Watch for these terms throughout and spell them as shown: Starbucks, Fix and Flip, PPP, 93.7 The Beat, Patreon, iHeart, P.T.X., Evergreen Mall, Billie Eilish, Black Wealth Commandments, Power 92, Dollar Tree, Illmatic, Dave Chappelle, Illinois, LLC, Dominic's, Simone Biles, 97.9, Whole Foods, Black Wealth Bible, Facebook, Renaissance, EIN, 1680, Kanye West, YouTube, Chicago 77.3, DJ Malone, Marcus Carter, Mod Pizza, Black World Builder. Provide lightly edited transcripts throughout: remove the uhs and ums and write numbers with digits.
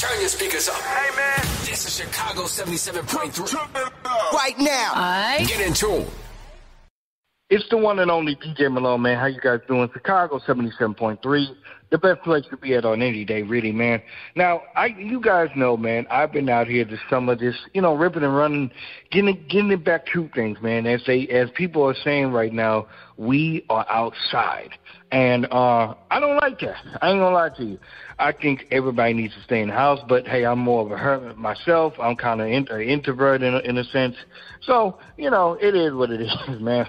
Turn your speakers up. Hey, man. This is Chicago 77.3. Right now. All right. Get in tune. It's the one and only DJ Malone, man. How you guys doing? Chicago 77.3, the best place to be at on any day, really, man. Now, you guys know, man, I've been out here this summer, just, you know, ripping and running, getting it back to things, man. As people are saying right now, we are outside. And I don't like that. I ain't gonna lie to you. I think everybody needs to stay in the house, but hey, I'm more of a hermit myself. I'm kind of an introvert in a sense. So, you know, it is what it is, man.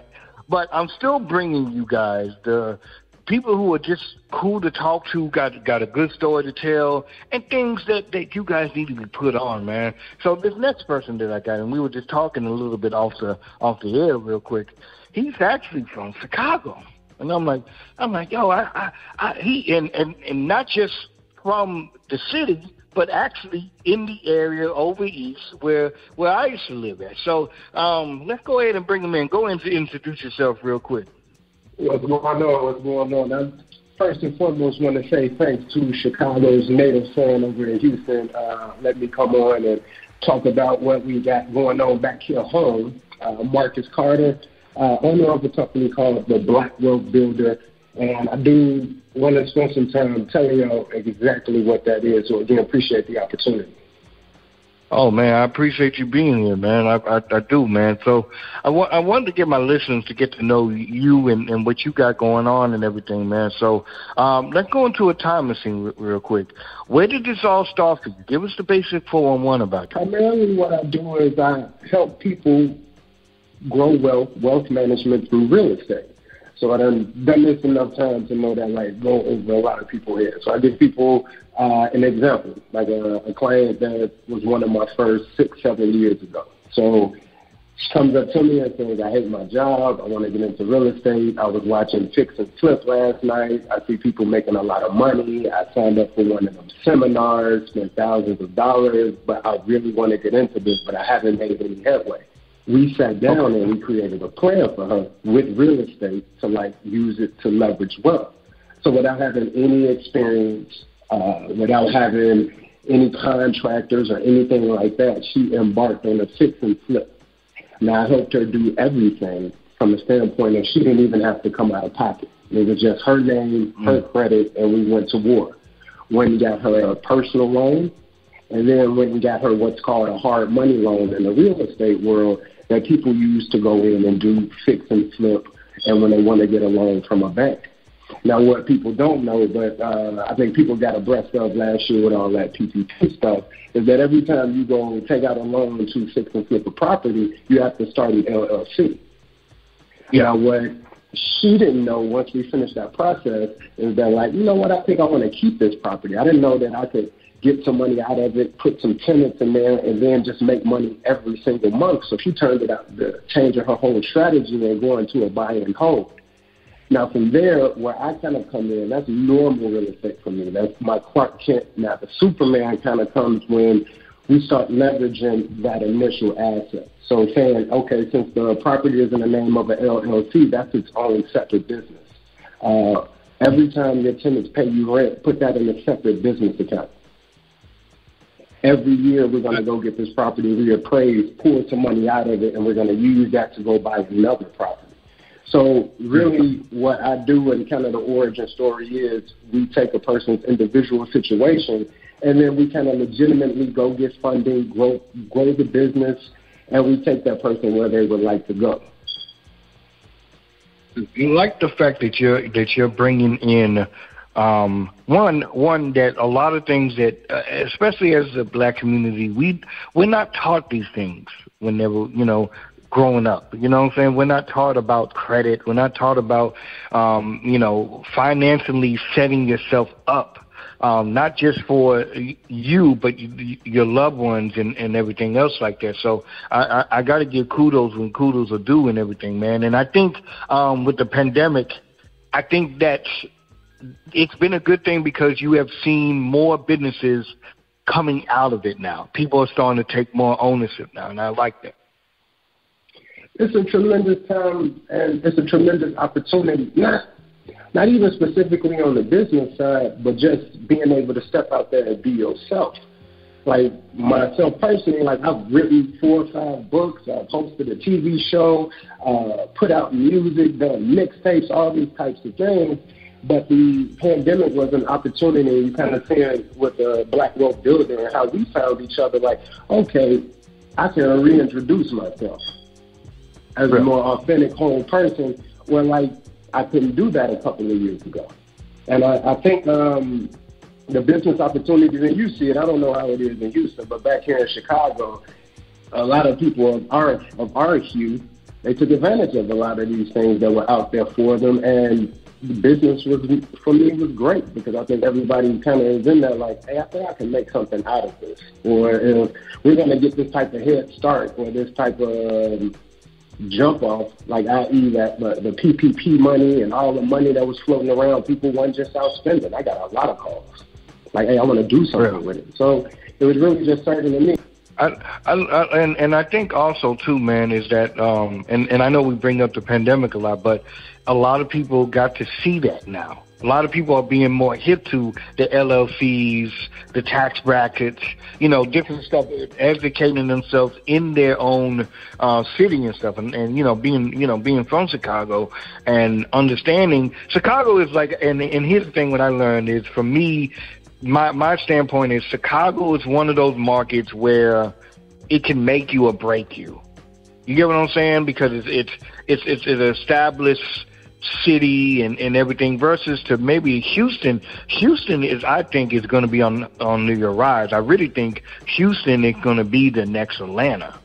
But I'm still bringing you guys the people who are just cool to talk to, got a good story to tell, and things that you guys need to be put on, man. So this next person that I got, and we were just talking a little bit off the air real quick, he's actually from Chicago. And I'm like, yo, he not just from the city, but actually in the area over east where I used to live at. So let's go ahead and bring him in. Go in to introduce yourself real quick. What's going on? First and foremost, want to say thanks to Chicago's native fan over in Houston. Let me come on and talk about what we got going on back here home. Marcus Carter, owner of a company called the Black World Builder. And I do want to spend some time telling y'all exactly what that is. So, again, appreciate the opportunity. Oh, man, I appreciate you being here, man. I do, man. So I wanted to get my listeners to get to know you and what you got going on and everything, man. So let's go into a time machine real quick. Where did this all start for you? Give us the basic 411 about that. Primarily what I do is I help people grow wealth management through real estate. So I've done this enough time to know that, like, go over a lot of people here. So I give people an example, like a client that was one of my first 6, 7 years ago. So she comes up to me and says, I hate my job. I want to get into real estate. I was watching Fix and Flip last night. I see people making a lot of money. I signed up for one of them seminars, spent thousands of dollars, but I really want to get into this, but I haven't made any headway. We sat down and we created a plan for her with real estate to, like, use it to leverage wealth. So without having any experience, without having any contractors or anything like that, she embarked on a fix and flip. Now, I helped her do everything from the standpoint that she didn't even have to come out of pocket. It was just her name, her credit, and we went to war. One got her a personal loan, and then went and got her what's called a hard money loan in the real estate world, that people use to go in and do fix and flip, and when they want to get a loan from a bank. Now, what people don't know, but I think people got abreast of last year with all that PPP stuff, is that every time you go take out a loan to fix and flip a property, you have to start an LLC. Yeah. Now, what she didn't know once we finished that process is that, like, you know what, I think I want to keep this property. I didn't know that I could get some money out of it, put some tenants in there, and then just make money every single month. So she turned it out, the change of her whole strategy and going to a buy and hold. Now, from there, where I kind of come in, that's normal real estate for me. That's my Clark Kent. Now, the Superman kind of comes when we start leveraging that initial asset. So saying, okay, since the property is in the name of an LLC, that's its own separate business. Every time your tenants pay you rent, put that in a separate business account. Every year we're going to go get this property reappraised, pull some money out of it, and we're going to use that to go buy another property. So really what I do and kind of the origin story is we take a person's individual situation, and then we kind of legitimately go get funding, grow the business, and we take that person where they would like to go. You like the fact that you're bringing in one that a lot of things that, especially as the black community, we're not taught these things whenever, you know, growing up. You know what I'm saying? We're not taught about credit. We're not taught about, you know, financially setting yourself up, not just for you, but your loved ones and everything else like that. So I got to give kudos when kudos are due and everything, man. And I think with the pandemic, I think that's, it's been a good thing because you have seen more businesses coming out of it now. People are starting to take more ownership now, and I like that. It's a tremendous time, and it's a tremendous opportunity, not even specifically on the business side, but just being able to step out there and be yourself. Like myself personally, like I've written 4 or 5 books, I've hosted a TV show, put out music, done mixtapes, all these types of things. But the pandemic was an opportunity, and kind of seeing with the Black Wealth Builder and how we found each other, like, okay, I can reintroduce myself as a more authentic whole person, where like I couldn't do that a couple of years ago. And I think the business opportunities, and you see it, I don't know how it is in Houston, but back here in Chicago, a lot of people of our hue, they took advantage of a lot of these things that were out there for them. And the business was, for me, was great, because I think everybody kind of is in there like, hey, I think I can make something out of this, or we're going to get this type of head start or this type of jump off, like i.e. that the PPP money and all the money that was floating around, people weren't just out spending. I got a lot of calls like, hey, I want to do something with it. So it was really just starting to me. And I think also too, man, is that and I know we bring up the pandemic a lot, but a lot of people got to see that now. A lot of people are being more hip to the LLCs, the tax brackets, you know, different stuff, educating themselves in their own city and stuff, and being from Chicago and understanding Chicago is like. And here's the thing: what I learned is, for me, my standpoint is Chicago is one of those markets where it can make you or break you. You get what I'm saying? Because it's an established city and everything, versus to maybe Houston. Houston is, I think, is going to be on your rise. I really think Houston is going to be the next Atlanta,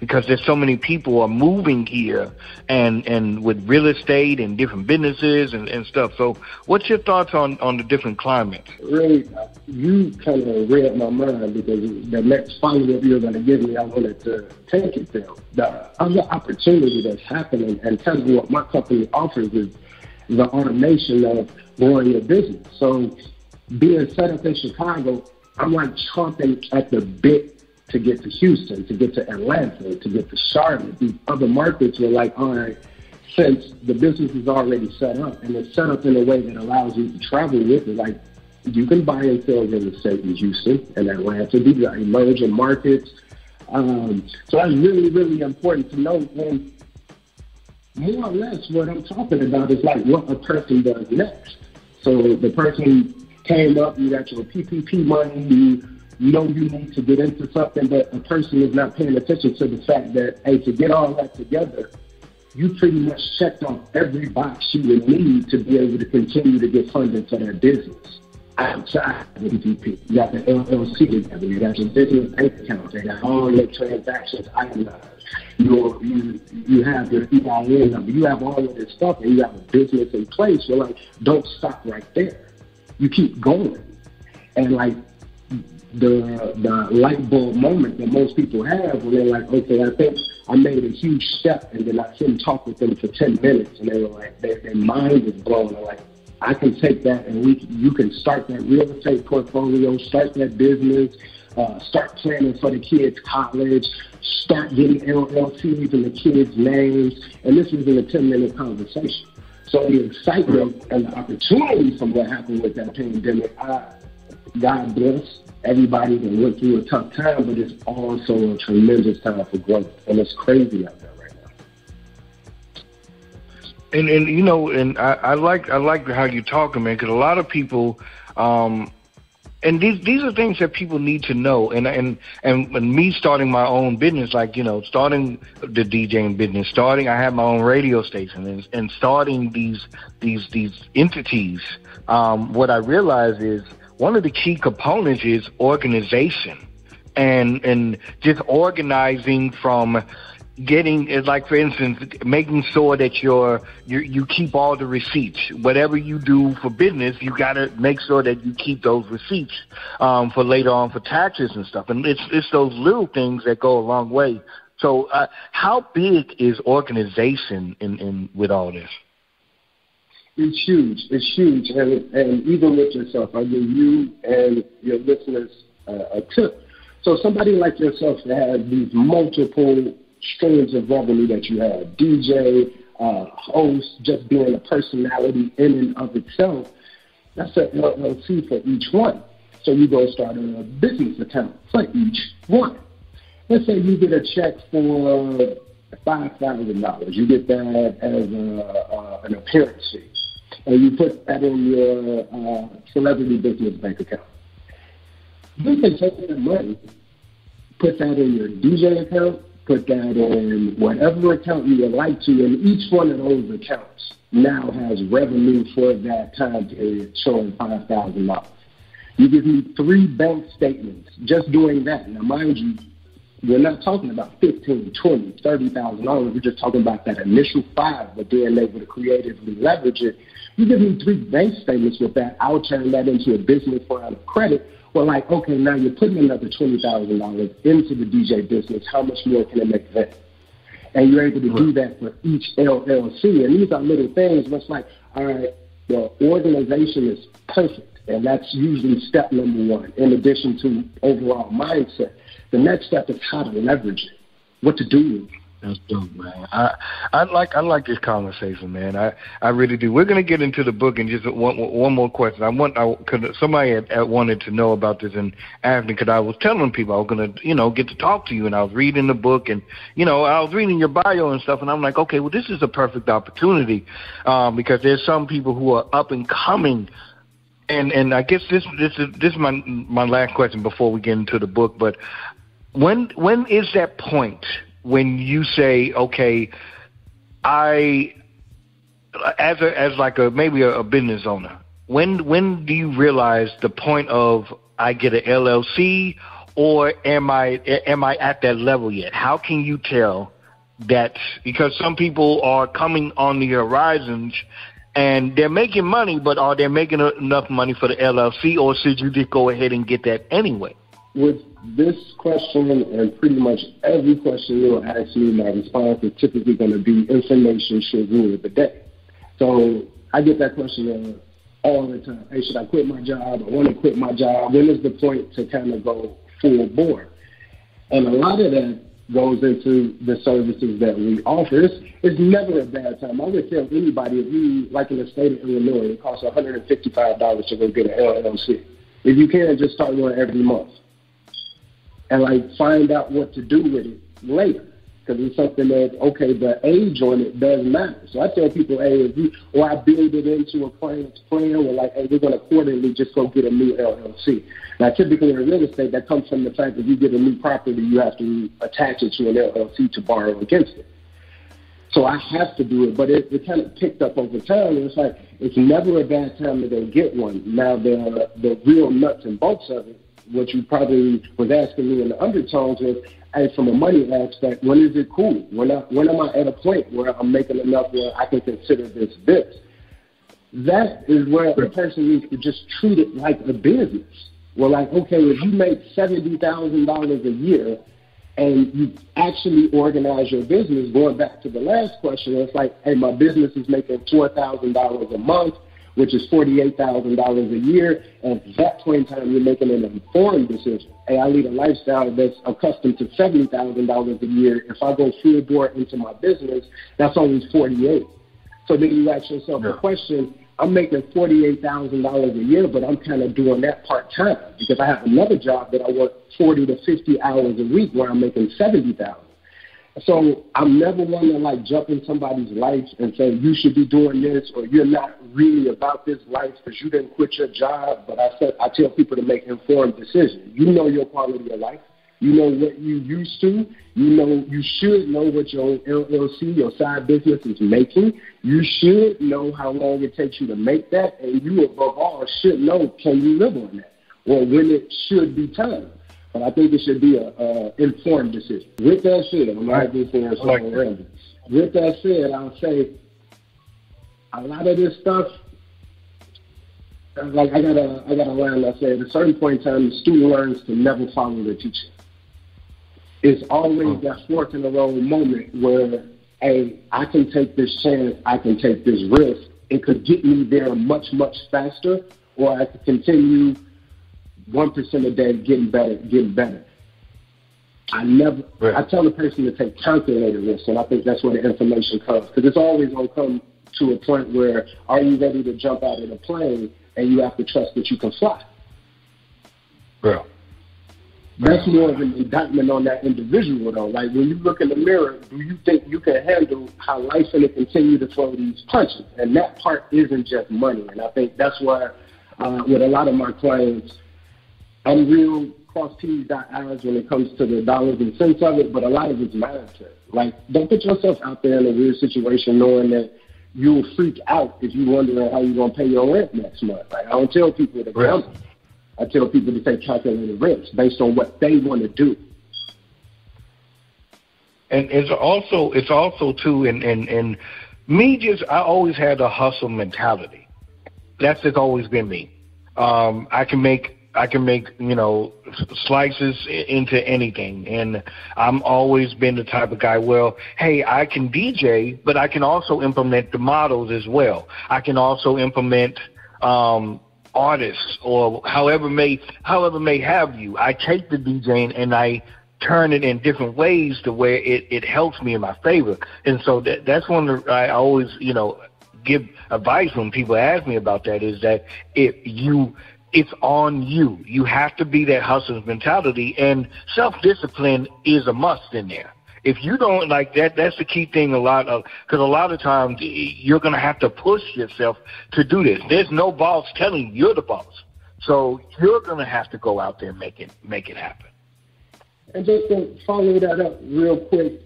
because there's so many people are moving here and with real estate and different businesses and stuff. So what's your thoughts on the different climates? Really, you kind of read my mind, because the next follow-up you're going to give me, I wanted to take it there. The other opportunity that's happening, and tell you what my company offers, is the automation of growing your business. So being set up in Chicago, I'm like chomping at the bit to get to Houston, to get to Atlanta, to get to Charlotte. These other markets were like, all right, since the business is already set up, and it's set up in a way that allows you to travel with it, like you can buy and sell real estate in Houston and Atlanta. These are emerging markets. So that's really, really important to know. And more or less what I'm talking about is like what a person does next. So the person came up, you got your PPP money, you know you need to get into something, but a person is not paying attention to the fact that, hey, to get all that together, you pretty much checked off every box you would need to be able to continue to get funding for their business. Outside the PPP, you got the LLC together, you got your business bank account, they got all your transactions itemized, you have your EIN number, you have all of this stuff, and you have a business in place. You're like, don't stop right there. You keep going. And like, the light bulb moment that most people have when they're like, okay, I think I made a huge step, and then I sit and talk with them for 10 minutes, and they were like, their mind is blown. They're like, I can take that, and you can start that real estate portfolio, start that business, start planning for the kids' college, start getting LLCs in the kids' names, and this was in a 10-minute conversation. So the excitement and the opportunity from what happened with that pandemic, God bless. Everybody that went through a tough time, but it's also a tremendous time for growth, and it's crazy out there right now. And you know, and I like how you're talking, man, because a lot of people, and these are things that people need to know. And me starting my own business, like, you know, starting the DJing business, I have my own radio station, and starting these entities. What I realize is, one of the key components is organization, and just organizing from getting, like, for instance, making sure that you keep all the receipts. Whatever you do for business, you got to make sure that you keep those receipts for later on for taxes and stuff. And it's those little things that go a long way. So how big is organization in with all this? It's huge. It's huge. And even with yourself, I give you and your listeners a tip. So somebody like yourself that has these multiple streams of revenue that you have, DJ, host, just being a personality in and of itself, that's an LLC for each one. So you go start a business account for each one. Let's say you get a check for $5,000. You get that as an appearance fee. And you put that in your celebrity business bank account. You can take that money, put that in your DJ account, put that in whatever account you would like to, and each one of those accounts now has revenue for that time period showing $5,000. You give me 3 bank statements just doing that. Now, mind you, we're not talking about $15,000, $20,000, $30,000. We're just talking about that initial 5, but being able to creatively leverage it. You give me 3 bank statements with that, I'll turn that into a business line of credit. Well, like, okay, now you're putting another $20,000 into the DJ business. How much more can it make that? And you're able to do that for each LLC. And these are little things where it's like, all right, the organization is perfect. And that's usually step number 1, in addition to overall mindset. The next step is how to leverage it, what to do. That's dope, man. I like this conversation, man. I really do. We're going to get into the book and just one more question. Somebody had wanted to know about this and asked me, because I was telling people I was going to, get to talk to you, and I was reading the book and, I was reading your bio and stuff, and I'm like, okay, well, this is a perfect opportunity because there's some people who are up and coming. And I guess this is my last question before we get into the book. But when is that point when you say, okay, as a business owner, when do you realize the point of I get an LLC, or am I at that level yet? How can you tell that? Because some people are coming on the horizons, and they're making money, but are they making enough money for the LLC, or should you just go ahead and get that anyway? With this question and pretty much every question you'll ask me, my response is typically going to be information should rule the day. So I get that question all the time. Hey, should I quit my job? I want to quit my job. When is the point to kind of go full board? And a lot of that goes into the services that we offer. It's never a bad time. I would tell anybody, if you, like in the state of Illinois, it costs $155 to go get an LLC. If you can, just start one every month. And, find out what to do with it later. Because it's something that, okay, the age on it does matter. So I tell people, hey, I build it into a client's plan where, hey, we're going to quarterly just go get a new LLC. Now, typically in real estate, that comes from the fact that you get a new property, you have to attach it to an LLC to borrow against it. So I have to do it, but it kind of picked up over time. And it's like, it's never a bad time to go get one. Now, the real nuts and bolts of it, what you probably was asking me in the undertones was, and from a money aspect, when is it cool? When am I at a point where I'm making enough where I can consider this? That is where the person needs to just treat it like a business. Well, okay, if you make $70,000 a year and you actually organize your business, going back to the last question, it's like, hey, my business is making $4,000 a month, which is $48,000 a year. And at that point in time, you're making an informed decision. Hey, I lead a lifestyle that's accustomed to $70,000 a year. If I go full board into my business, that's only $48,000. So then you ask yourself a question, I'm making $48,000 a year, but I'm kind of doing that part-time because I have another job that I work 40 to 50 hours a week where I'm making $70,000. So I'm never one to jump in somebody's life and say, you should be doing this, or you're not really about this life because you didn't quit your job. But I tell people to make informed decisions. You know your quality of life. You know what you used to. You should know what your LLC, your side business is making. You should know how long it takes you to make that. And you, above all, should know, can you live on that, or when it should be time. But I think it should be an informed decision. With that said, With that said, I'll say a lot of this stuff, I got a line that said, at a certain point in time, the student learns to never follow the teacher. It's always that fork in the road moment where, hey, I can take this chance, I can take this risk. It could get me there much, much faster, or I could continue 1% a day, getting better. I tell the person to take calculated risks, and I think that's where the information comes, because it's always going to come to a point where, are you ready to jump out of the plane, and you have to trust that you can fly. Bro. That's more of an indictment on that individual, though. Like, when you look in the mirror, do you think you can handle how life's going to continue to throw these punches? And that part isn't just money. And I think that's why, with a lot of my clients, I'm real cross-T's, dot I's when it comes to the dollars and cents of it, but a lot of it's mindset. Like, don't put yourself out there in a weird situation knowing that you'll freak out if you're wondering how you're going to pay your rent next month. Like, I don't tell people to count. I tell people to take calculated risks based on what they want to do. And it's also too, and me just, I always had a hustle mentality. That's just always been me. I can make, you know, slices into anything. And I'm always been the type of guy, well, hey, I can DJ, but I can also implement the models as well. I can also implement, artists or however may have you. I take the DJing and I turn it in different ways to where it helps me in my favor. And so that's one of the, I always, you know, give advice when people ask me about that, is that it's on you. You have to be that hustler's mentality, and self-discipline is a must in there. If you don't like that, that's the key thing because a lot of times you're going to have to push yourself to do this. There's no boss telling you, you're the boss. So you're going to have to go out there and make it happen. And just to follow that up real quick,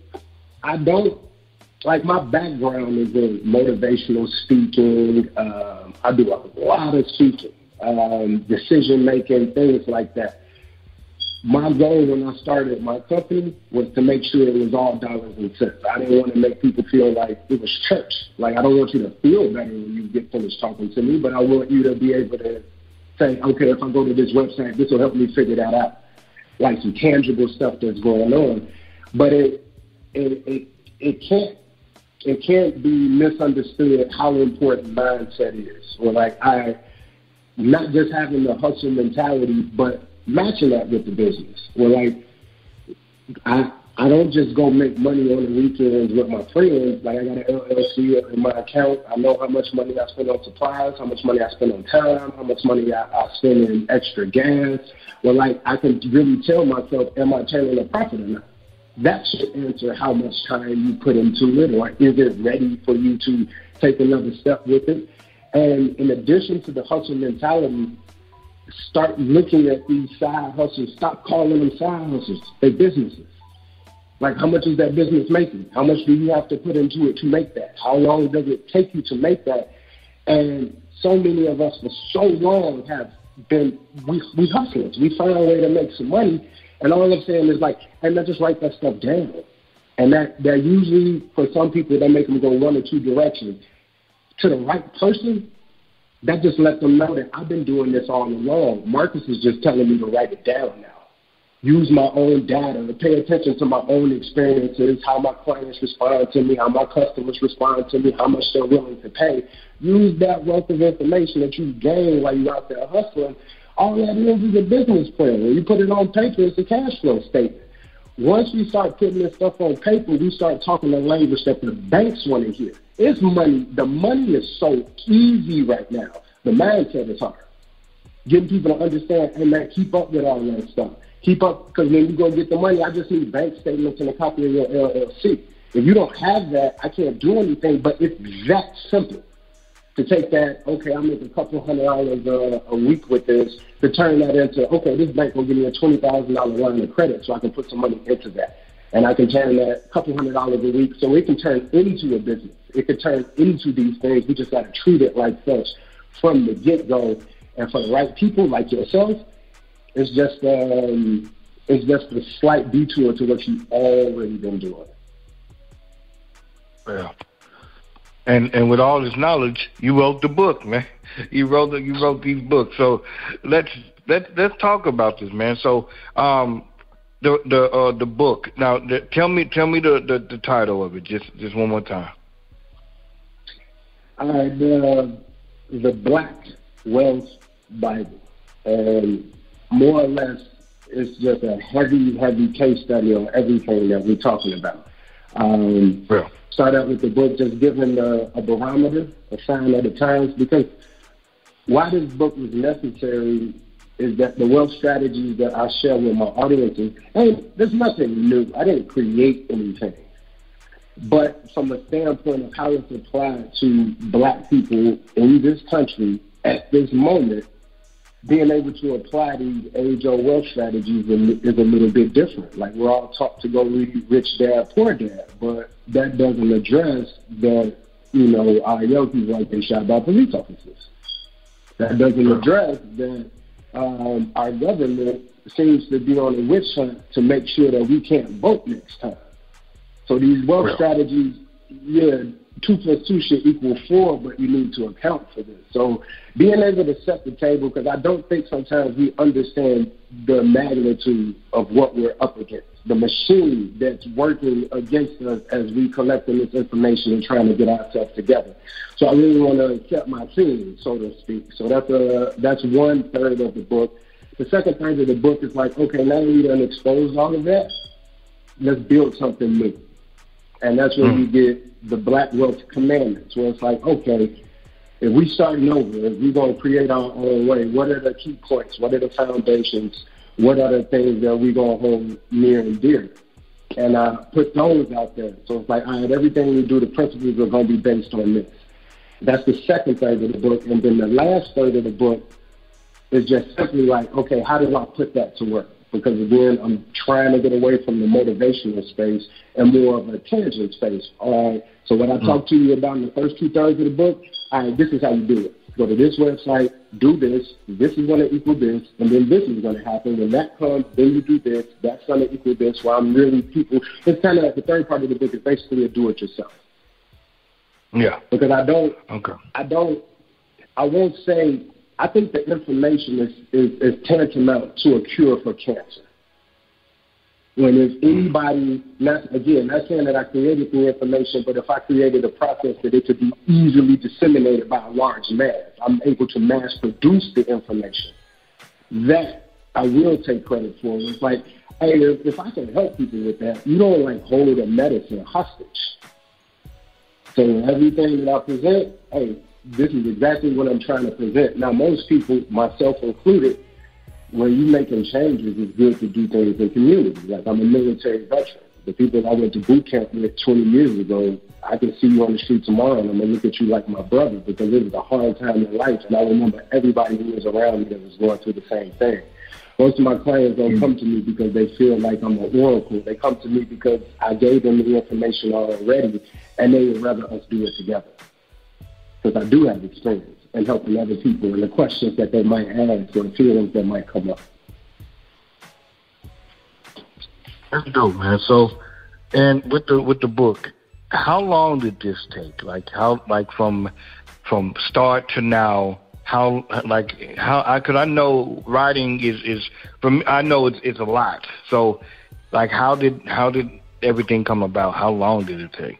my background is in motivational speaking. I do a lot of speaking, decision making, things like that. My goal when I started my company was to make sure it was all dollars and cents. I didn't want to make people feel like it was church. Like, I don't want you to feel better when you get finished talking to me, but I want you to be able to say, okay, if I go to this website, this will help me figure that out. Like, some tangible stuff that's going on. But it can't be misunderstood how important mindset is. Or like, I not just having the hustle mentality, but matching that with the business. Well, like, I don't just go make money on the weekends with my friends. Like, I got an LLC in my account. I know how much money I spend on supplies, how much money I spend on time, how much money I spend in extra gas. Well, like, I can really tell myself, am I turning a profit or not? That should answer how much time you put into it, or is it ready for you to take another step with it? And in addition to the hustle mentality, start looking at these side hustles. Stop calling them side hustles. They're businesses. Like, how much is that business making? How much do you have to put into it to make that? How long does it take you to make that? And so many of us for so long have been, we hustlers. We find a way to make some money, and all I'm saying is like, hey, let's just write that stuff down. And that usually, for some people, that make them go one or two directions. To the right person, that just lets them know that I've been doing this all along. Marcus is just telling me to write it down now. Use my own data, to pay attention to my own experiences, how my clients respond to me, how my customers respond to me, how much they're willing to pay. Use that wealth of information that you gain while you're out there hustling. All that is a business plan. When you put it on paper, it's a cash flow statement. Once we start putting this stuff on paper, we start talking the language that the banks want to hear. It's money. The money is so easy right now. The mindset is hard. Getting people to understand, hey, man, keep up with all that stuff. Keep up, because when you go get the money, I just need bank statements and a copy of your LLC. If you don't have that, I can't do anything, but it's that simple to take that, okay, I make a couple $100 a week with this, to turn that into, okay, this bank will give me a $20,000 line of credit so I can put some money into that. And I can turn that couple $100 a week, so it can turn into a business. It can turn into these things. We just got to treat it like such from the get-go. And for the right people like yourself, it's just a slight detour to what you've already been doing. Yeah. And with all this knowledge, you wrote the book, man. You wrote these books. So let's talk about this, man. So the book. Now tell me the title of it just one more time. All right, the Black Wealth Bible, and more or less, it's just a heavy case study on everything that we're talking about. Start out with the book, just giving a barometer, a sign of the times, because why this book was necessary is that the wealth strategies that I share with my audiences, and there's nothing new. I didn't create anything. But from a standpoint of how it's applied to black people in this country at this moment, being able to apply these age-old wealth strategies is a little bit different. Like, we're all taught to go read Rich Dad, Poor Dad, but that doesn't address the, you know, our young people like they shot by police officers. That doesn't address that our government seems to be on a witch hunt to make sure that we can't vote next time. So these wealth strategies, 2 plus 2 should equal 4, but you need to account for this. So being able to set the table, because I don't think sometimes we understand the magnitude of what we're up against, the machine that's working against us as we collecting this information and trying to get ourselves together. So I really want to accept my team, so to speak. So that's 1/3 of the book. The second third of the book is like, okay, now we done exposed all of that. Let's build something new. And that's where we get the Black Wealth Commandments, where it's like, okay, if we starting over, if we're going to create our own way, what are the key points? What are the foundations? What are the things that we're going to hold near and dear? And I put those out there. So it's like, all right, everything we do, the principles are going to be based on this. That's the second third of the book. And then the last third of the book is just simply like, okay, how do I put that to work? Because, again, I'm trying to get away from the motivational space and more of a tangent space. All right, so when I talk to you about in the first 2/3 of the book, all right, this is how you do it. Go to this website, do this is going to equal this, and then this is going to happen. When that comes, then you do this, that's going to equal this, where I'm really people. It's kind of like the third part of the book is basically a do-it-yourself. Yeah. Because I won't say, I think the information is tantamount to a cure for cancer. When if anybody, not saying that I created the information, but if I created a process that it could be easily disseminated by a large mass, I'm able to mass produce the information. That I will take credit for. It's like, hey, if I can help people with that, you don't like hold a medicine hostage. So everything that I present, hey, this is exactly what I'm trying to present. Now, most people, myself included, when you're making changes, it's good to do things in community. Like, I'm a military veteran. The people I went to boot camp with 20 years ago, I can see you on the street tomorrow, and I'm going to look at you like my brother, because it was a hard time in life, and I remember everybody who was around me that was going through the same thing. Most of my clients don't come to me because they feel like I'm an oracle. They come to me because I gave them the information already, and they would rather us do it together. Because I do have experience in helping other people and the questions that they might ask or the feelings that might come up. That's dope, man. So, and with the book, how long did this take? Like, how, like, from start to now? Because I know writing is for me, I know it's a lot. So, like, how did everything come about? How long did it take?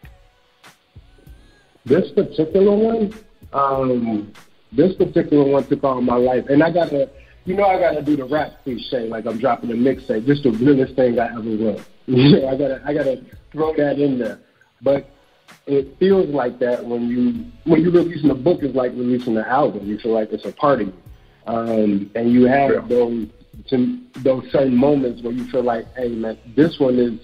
This particular one took all my life. And I gotta do the rap cliche, like I'm dropping a mixtape. This is the realest thing I ever wrote. I gotta throw that in there. But it feels like that when you're releasing a book is like releasing an album. You feel like it's a party. And you have those certain moments where you feel like, hey man, this one is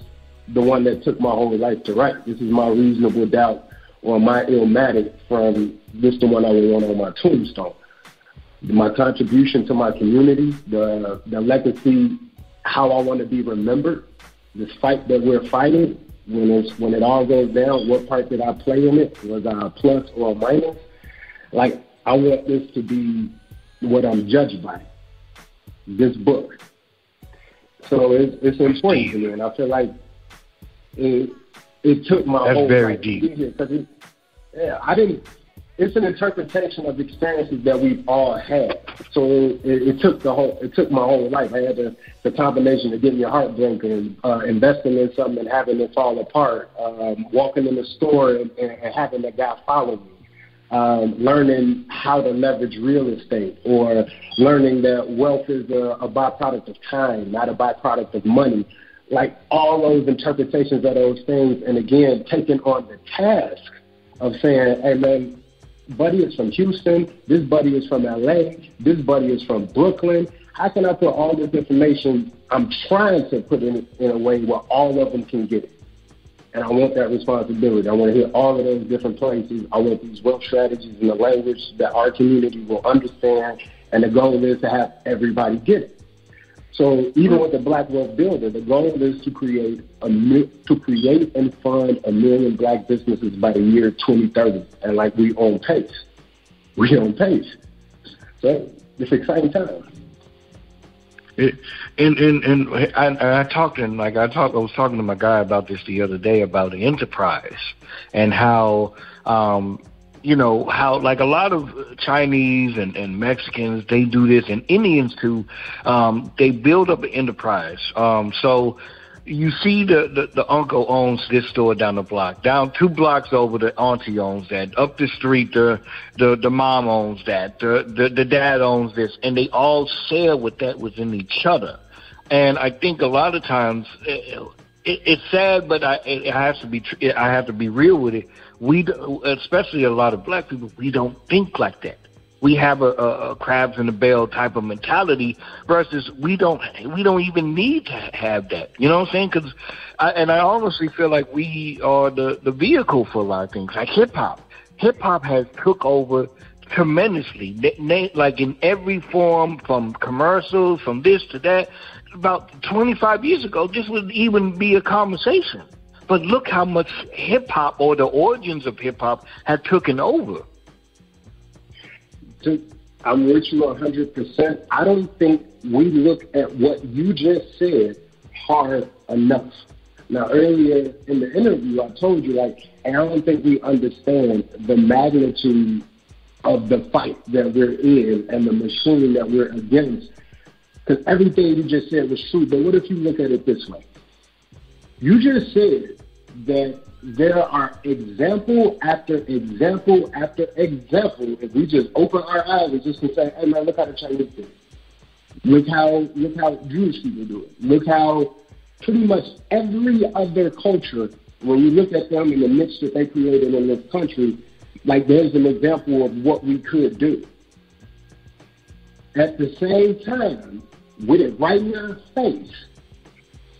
the one that took my whole life to write. This is my reasonable doubt. Or my Illmatic from this, the one I would want on my tombstone. My contribution to my community, the legacy, how I want to be remembered, this fight that we're fighting, when it all goes down, what part did I play in it? Was I a plus or a minus? Like, I want this to be what I'm judged by, this book. So it's important to me, and I feel like it took my whole life to do it. It's an interpretation of experiences that we've all had. So it took my whole life. I had the combination of getting your heart broken, investing in something and having it fall apart, walking in the store and having that guy follow me, learning how to leverage real estate, or learning that wealth is a byproduct of time, not a byproduct of money. Like, all those interpretations of those things, and again, taking on the task of saying, hey man, buddy is from Houston, this buddy is from LA, this buddy is from Brooklyn, how can I put all this information I'm trying to put in a way where all of them can get it? And I want that responsibility. I want to hear all of those different places. I want these wealth strategies in the language that our community will understand, and the goal is to have everybody get it. So even with the Black Wealth Builder, the goal is to create and fund 1 million black businesses by the year 2030. And like we on pace. We on pace. So it's exciting time. I was talking to my guy about this the other day about the enterprise and how how like a lot of Chinese and Mexicans, they do this, and Indians too. They build up an enterprise. So you see the uncle owns this store down the block. Down 2 blocks over, the auntie owns that. Up the street, the mom owns that. The dad owns this. And they all share what that within each other. And I think a lot of times, it's sad, but I have to be real with it. We, especially a lot of black people, we don't think like that. We have a crabs in the barrel type of mentality versus we don't even need to have that. You know what I'm saying? Cause I honestly feel like we are the vehicle for a lot of things. Like hip-hop. Hip-hop has took over tremendously. Like in every form, from commercials, from this to that. About 25 years ago, this would even be a conversation. But look how much hip-hop or the origins of hip-hop have taken over. I'm with you 100%. I don't think we look at what you just said hard enough. Now, earlier in the interview, I told you, and I don't think we understand the magnitude of the fight that we're in and the machine that we're against. Because everything you just said was true, but what if you look at it this way? You just said that there are example after example after example. If we just open our eyes and just say, hey man, look how the Chinese do it. Look how Jewish people do it. Look how pretty much every other culture, when you look at them in the mix that they created in this country, there's an example of what we could do. At the same time, with it right in our face,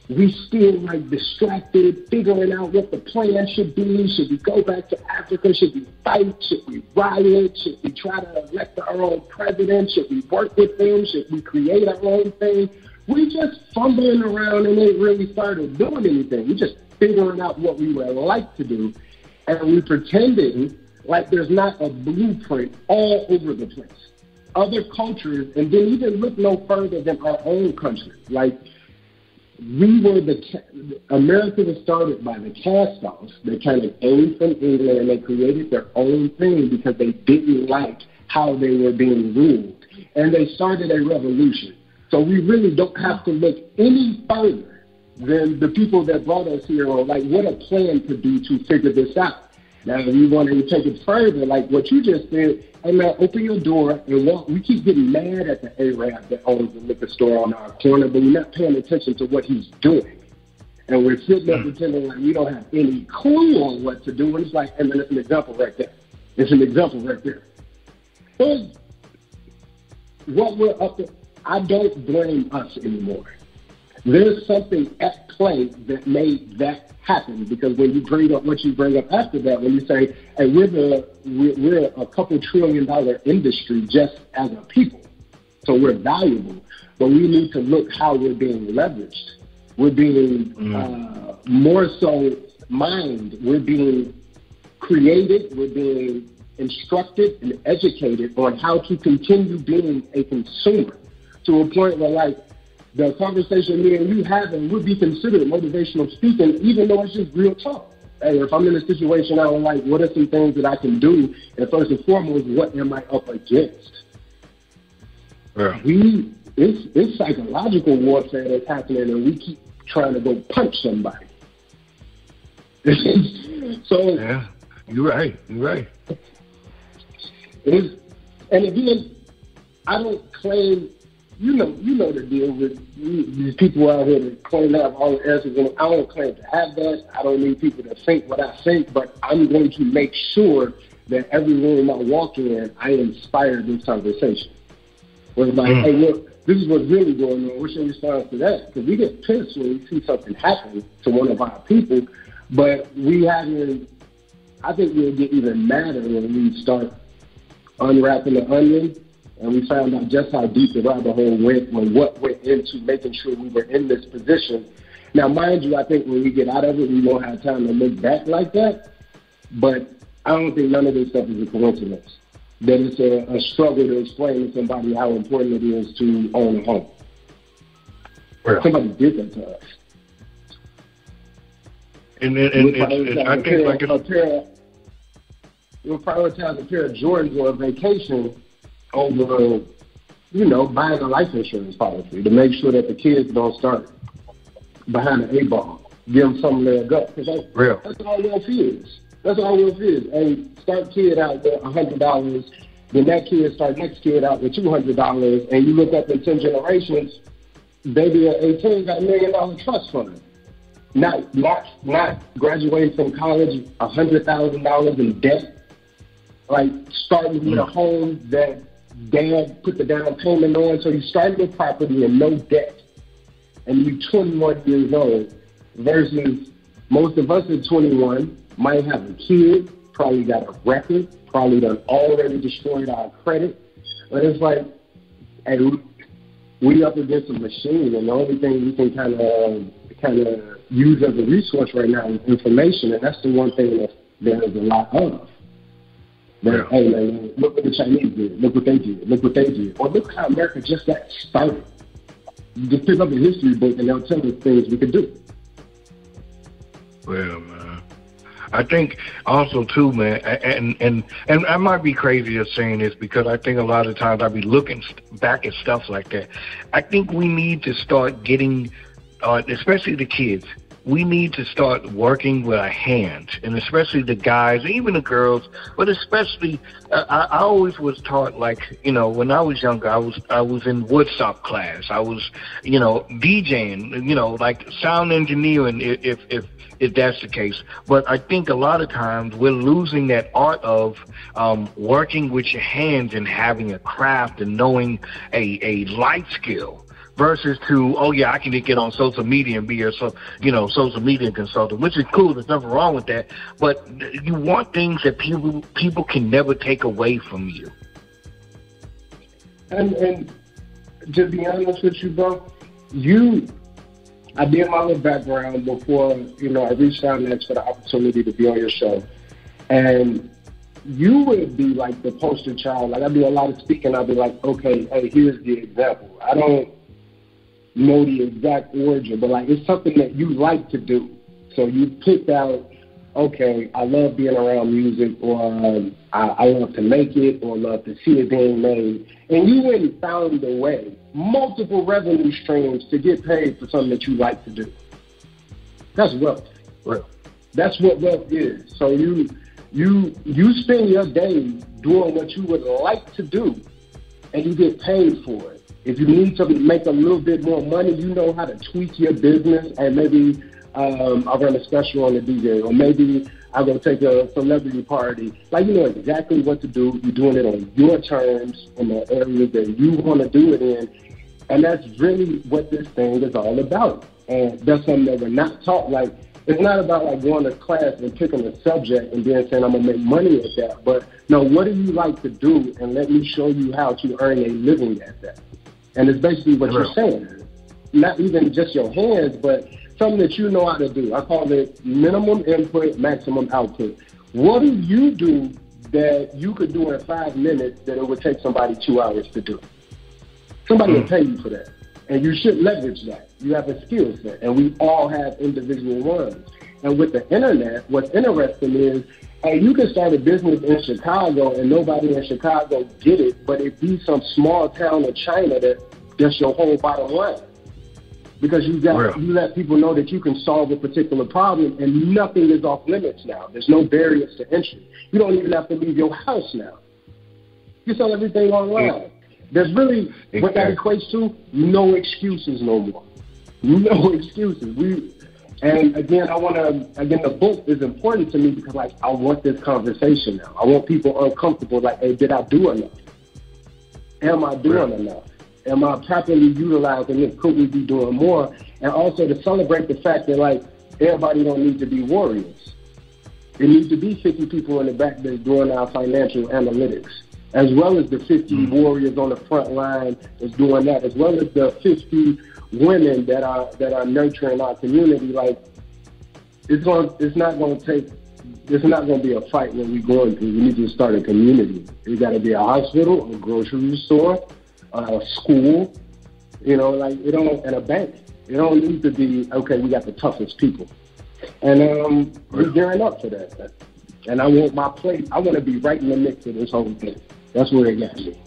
we still distracted, figuring out what the plan should be. Should we go back to Africa? Should we fight? Should we riot? Should we try to elect our own president? Should we work with them? Should we create our own thing? We just fumbling around and ain't really started doing anything. We just figuring out what we would like to do, and we pretending like there's not a blueprint all over the place. Other cultures, and then even look no further than our own country. America was started by the cast-offs. They kind of came from England and they created their own thing because they didn't like how they were being ruled. And they started a revolution. So we really don't have to look any further than the people that brought us here or what a plan could be to figure this out. Now, if you want to take it further, what you just said, hey man, open your door and walk. We keep getting mad at the Arab that owns the liquor store on our corner, but we're not paying attention to what he's doing. And we're sitting there pretending we don't have any clue on what to do. And it's hey man, it's an example right there. It's an example right there. And what we're up to, I don't blame us anymore. There's something at play that made that happen, because when you bring up what you bring up after that, when you say, hey, we're a $2 trillion industry just as a people, so we're valuable, but we need to look how we're being leveraged. We're being more so mined. We're being created. We're being instructed and educated on how to continue being a consumer to a point where the conversation me and you having would be considered motivational speaking, even though it's just real talk. Hey, if I'm in a situation I don't like, what are some things that I can do? And first and foremost, what am I up against? Yeah. It's psychological warfare that's happening, and we keep trying to go punch somebody. So yeah, you're right. And again, I don't claim. You know the deal with these people out here that claim to have all the answers. And I don't claim to have that. I don't need people to think what I think, but I'm going to make sure that every room I walk in, I inspire this conversation. It was hey, look, this is what's really going on. What's your response to that? Because we get pissed when we see something happen to one of our people, but we haven't. I think we'll get even madder when we start unwrapping the onion, and we found out just how deep the rabbit hole went and what went into making sure we were in this position. Now, mind you, I think when we get out of it, we won't have time to look back like that, but I don't think none of this stuff is a coincidence. That it's a struggle to explain to somebody how important it is to own a home. Well, somebody did that to us. And I think like we'll prioritize a pair of Jordans or a vacation over, you know, buying a life insurance policy to make sure that the kids don't start behind the eight ball. Give them something to go. That's all wealth is. That's all wealth is. And start kid out with $100, then that kid start next kid out with $200, and you look up in 10 generations, baby at 18 got $1 million trust fund. Not graduating from college, $100,000 in debt. Like starting with a home that dad put the down payment on, so you started with property and no debt, and you 21 years old versus most of us at 21 might have a kid, probably got a record, probably done already destroyed our credit, but it's like, and we up against a machine, and the only thing we can kind of use as a resource right now is information, and that's the one thing that there is a lot of. That, hey, man, look what the Chinese did, look what they did, look what they did, or look how America just got started. Just pick up a history book, and they'll tell us things we could do. Well, man, I think also too, man, and I might be crazy of saying this because I think a lot of times I be looking back at stuff like that. I think we need to start getting, especially the kids, we need to start working with our hands, and especially the guys, even the girls, but especially I always was taught, like, you know, when I was younger, I was in woodshop class. I was, you know, DJing, you know, like sound engineering, if that's the case. But I think a lot of times we're losing that art of working with your hands and having a craft and knowing a life skill. Versus to, oh yeah, I can just get on social media and be a, you know, social media consultant, which is cool. There's nothing wrong with that. But you want things that people can never take away from you. And to be honest with you, bro, I did my little background before, you know, I reached out and asked for the opportunity to be on your show. And you would be like the poster child. Like, I do a lot of speaking. I'd be like, okay, hey, here's the example. I don't know the exact origin, but like it's something that you like to do. So you picked out, okay, I love being around music, or I love to make it, or love to see it being made. And you went and found a way, multiple revenue streams to get paid for something that you like to do. That's wealth. Right. That's what wealth is. So you spend your day doing what you would like to do, and you get paid for it. If you need to make a little bit more money, you know how to tweak your business, and maybe I'll run a special on the DJ, or maybe I'm going to take a celebrity party. Like, you know exactly what to do. You're doing it on your terms, in the areas that you want to do it in, and that's really what this thing is all about. And that's something that we're not taught. Like, it's not about like going to class and picking a subject and then saying I'm going to make money at that, but no, what do you like to do, and let me show you how to earn a living at that. And it's basically what you're saying. Not even just your hands, but something that you know how to do. I call it minimum input, maximum output. What do you do that you could do in 5 minutes that it would take somebody 2 hours to do? Somebody will pay you for that. And you should leverage that. You have a skill set, and we all have individual ones. And with the internet, what's interesting is, hey, you can start a business in Chicago and nobody in Chicago get it, but it be some small town in China that's your whole bottom line. Because you let people know that you can solve a particular problem, and nothing is off limits now. There's no barriers to entry. You don't even have to leave your house now. You sell everything online. There's really, what that equates to, no excuses no more. No excuses. And again, the book is important to me because, like, I want this conversation now. I want people uncomfortable, like, hey, did I do enough? Am I doing enough? Am I properly utilizing it? Could we be doing more? And also to celebrate the fact that, like, everybody don't need to be warriors. There need to be 50 people in the back that's doing our financial analytics, as well as the 50 warriors on the front line that's doing that, as well as the 50 women that are nurturing our community. Like, it's not going to be a fight when we're going through. We need to start a community. It's got to be a hospital, a grocery store, a school, and a bank. It don't need to be, okay, we got the toughest people. And we're gearing up for that. And I want my plate. I want to be right in the mix of this whole thing. That's where it got me.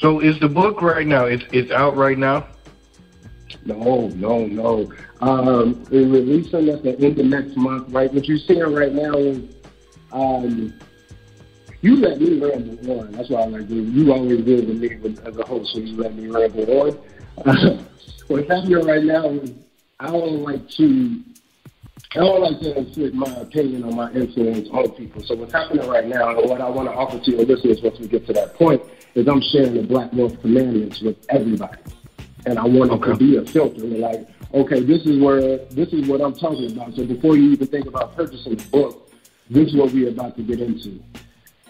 So is the book right now? It's out right now? No. We're releasing at the end of next month, right? What you're seeing right now is, you let me ramble on. That's why I like you. You always deal with me as a host, so you let me ramble on. What's happening right now is I don't like to inflict my opinion or my influence on people. So what's happening right now, and what I want to offer to your listeners once we get to that point, is I'm sharing the Black Wealth Commandments with everybody. And I want it to be a filter. We're like, okay, this is what I'm talking about. So before you even think about purchasing the book, this is what we're about to get into.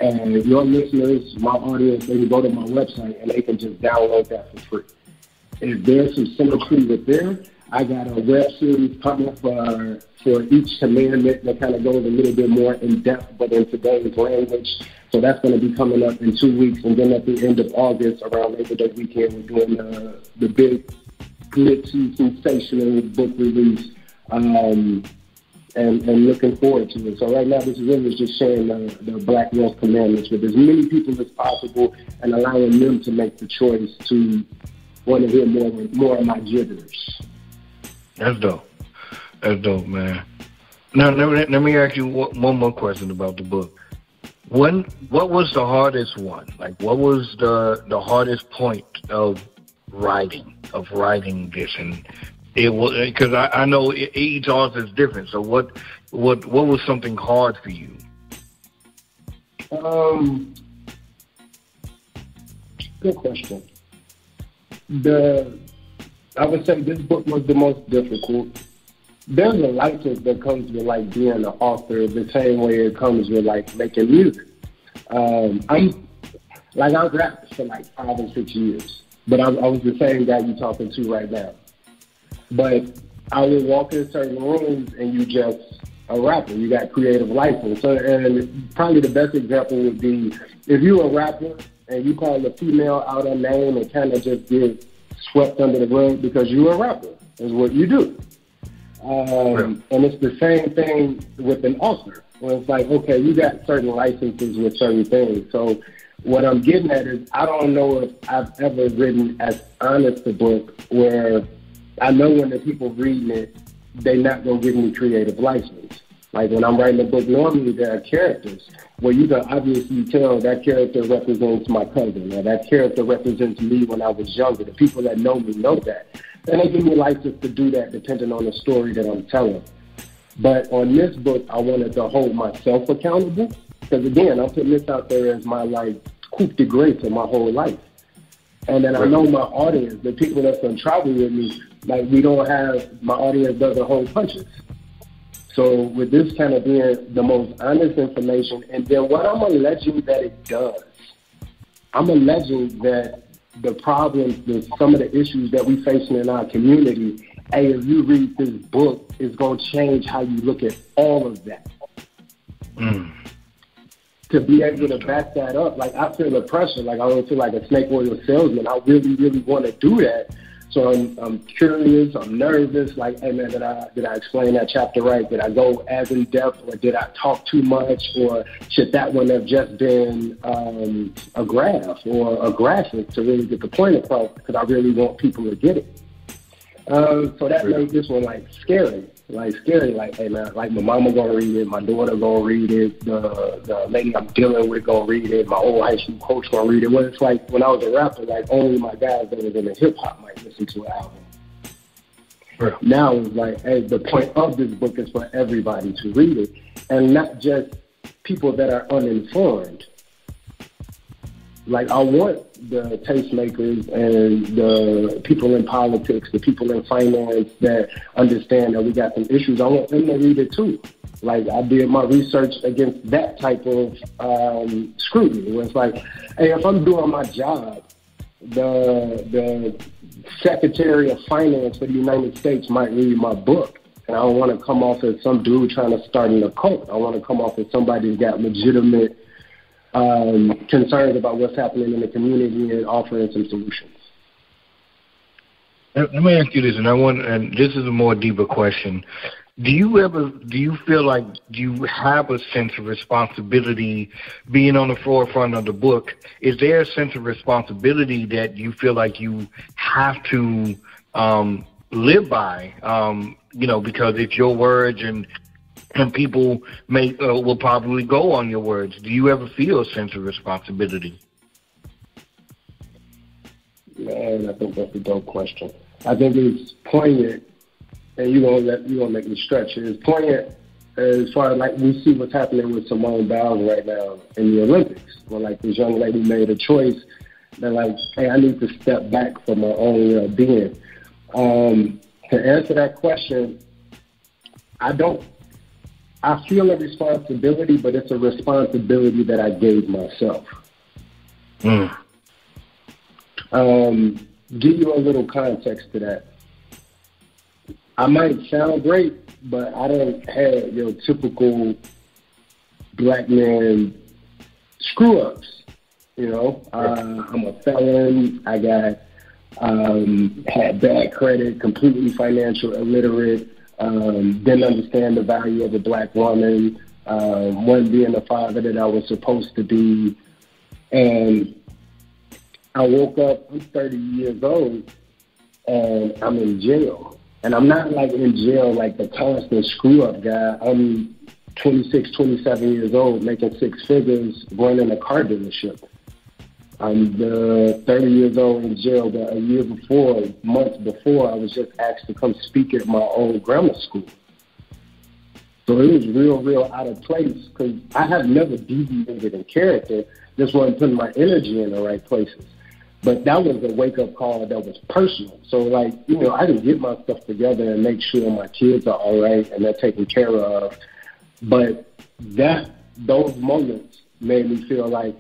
And your listeners, my audience, they can go to my website and they can just download that for free. If there's some symmetry with there, I got a web series coming for each commandment that kind of goes a little bit more in depth, but in today's language. So that's going to be coming up in 2 weeks. And then at the end of August, around Labor Day weekend, we're doing the big glitzy, sensational book release, and looking forward to it. So right now, this is really just sharing the Black Wealth Commandments with as many people as possible and allowing them to make the choice to want to hear more of my gibberish. That's dope, man. Now, let me ask you one more question about the book. What was the hardest one? Like, what was the hardest point of writing this? And it was, because I know each author is different. So what was something hard for you? Good question. I would say this book was the most difficult. There's a lightness that comes with, like, being an author, the same way it comes with, like, making music. I rapped for, like, 5 or 6 years, but I was the same guy you're talking to right now. But I would walk in certain rooms and you just a rapper. You got creative license. So, and probably the best example would be if you're a rapper and you call a female out her name and kind of just get swept under the rug because you're a rapper. Is what you do. And it's the same thing with an author, where it's like, okay, you got certain licenses with certain things. So what I'm getting at is I don't know if I've ever written as honest a book where I know when the people reading it, they're not going to give me creative license. Like, when I'm writing a book, normally there are characters where you can obviously tell that character represents my cousin, or that character represents me when I was younger. The people that know me know that. And they give me license to do that depending on the story that I'm telling. But on this book, I wanted to hold myself accountable, because, again, I'm putting this out there as my, like, coup de grace in my whole life. And then I know my audience, the people that's going to travel with me, like, my audience doesn't hold punches. So with this kind of being the most honest information, and then what I'm alleging that it does, I'm alleging that the problems, some of the issues that we're facing in our community, hey, if you read this book, it's going to change how you look at all of that. To be able to back that up, like, I feel the pressure. Like, I don't feel like a snake oil salesman. I really, really want to do that. So I'm curious, I'm nervous, like, hey, man, did I explain that chapter right? Did I go as in-depth, or did I talk too much, or should that one have just been a graph or a graphic to really get the point across, because I really want people to get it. So that made this one, like, scary. Like, scary, like, hey, man, like, my mama gonna read it, my daughter gonna read it, the lady I'm dealing with gonna read it, my old high school coach gonna read it. Well, it's like, when I was a rapper, like, only my guys that was in the hip-hop might listen to an album. Right. Now it's like, hey, the point of this book is for everybody to read it, and not just people that are uninformed. Like, I want the tastemakers and the people in politics, the people in finance that understand that we got some issues. I want them to read it, too. Like, I did my research against that type of scrutiny, where it's like, hey, if I'm doing my job, the Secretary of Finance for the United States might read my book. And I don't want to come off as some dude trying to start an occult. I want to come off as somebody who's got legitimate concerns about what's happening in the community and offering some solutions. Let me ask you this, and this is a more deeper question. Do you feel like you have a sense of responsibility being on the forefront of the book? Is there a sense of responsibility that you feel like you have to live by? Because it's your words, and people will probably go on your words. Do you ever feel a sense of responsibility? Man, I think that's a dope question. I think it's poignant, and you're gonna make me stretch it. It's poignant as far as, like, we see what's happening with Simone Biles right now in the Olympics, where, like, this young lady made a choice that, like, hey, I need to step back for my own well-being. To answer that question, I feel a responsibility, but it's a responsibility that I gave myself. Mm. Give you a little context to that. I might sound great, but I don't have your typical black man screw-ups. I'm a felon. I got had bad credit, completely financial illiterate. Didn't understand the value of a black woman, wasn't being the father that I was supposed to be. And I woke up, I'm 30 years old, and I'm in jail. And I'm not, like, in jail like the constant screw-up guy. I'm 26, 27 years old, making six figures, running a car dealership. I'm 30 years old in jail, but a year before, months before, I was just asked to come speak at my old grammar school. So it was real, real out of place, because I have never deviated in character, just wasn't putting my energy in the right places. But that was a wake-up call that was personal. So, like, I didn't get my stuff together and make sure my kids are all right and they're taken care of. But those moments made me feel like,